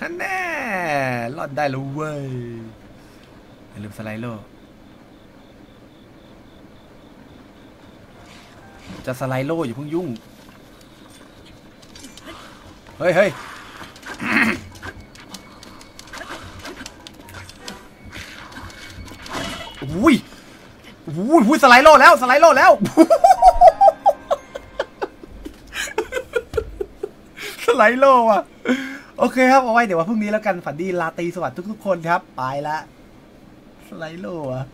ฮันแน่รอดได้แล้วเว้ยอย่าลืมสไลด์โลจะสไลด์โลอย่าเพิ่งยุ่งเฮ้ยเฮ้ยอุ้ยอุ้ยอุ้ยสไลด์โลแล้วสไลด์โลแล้วสไลด์โลอ่ะโอเคครับเอาไว้เดี๋ยวว่าพรุ่งนี้แล้วกันฝันดีราตรีสวัสดิ์ทุกๆคนครับไปละสไลด์โลอ่ะ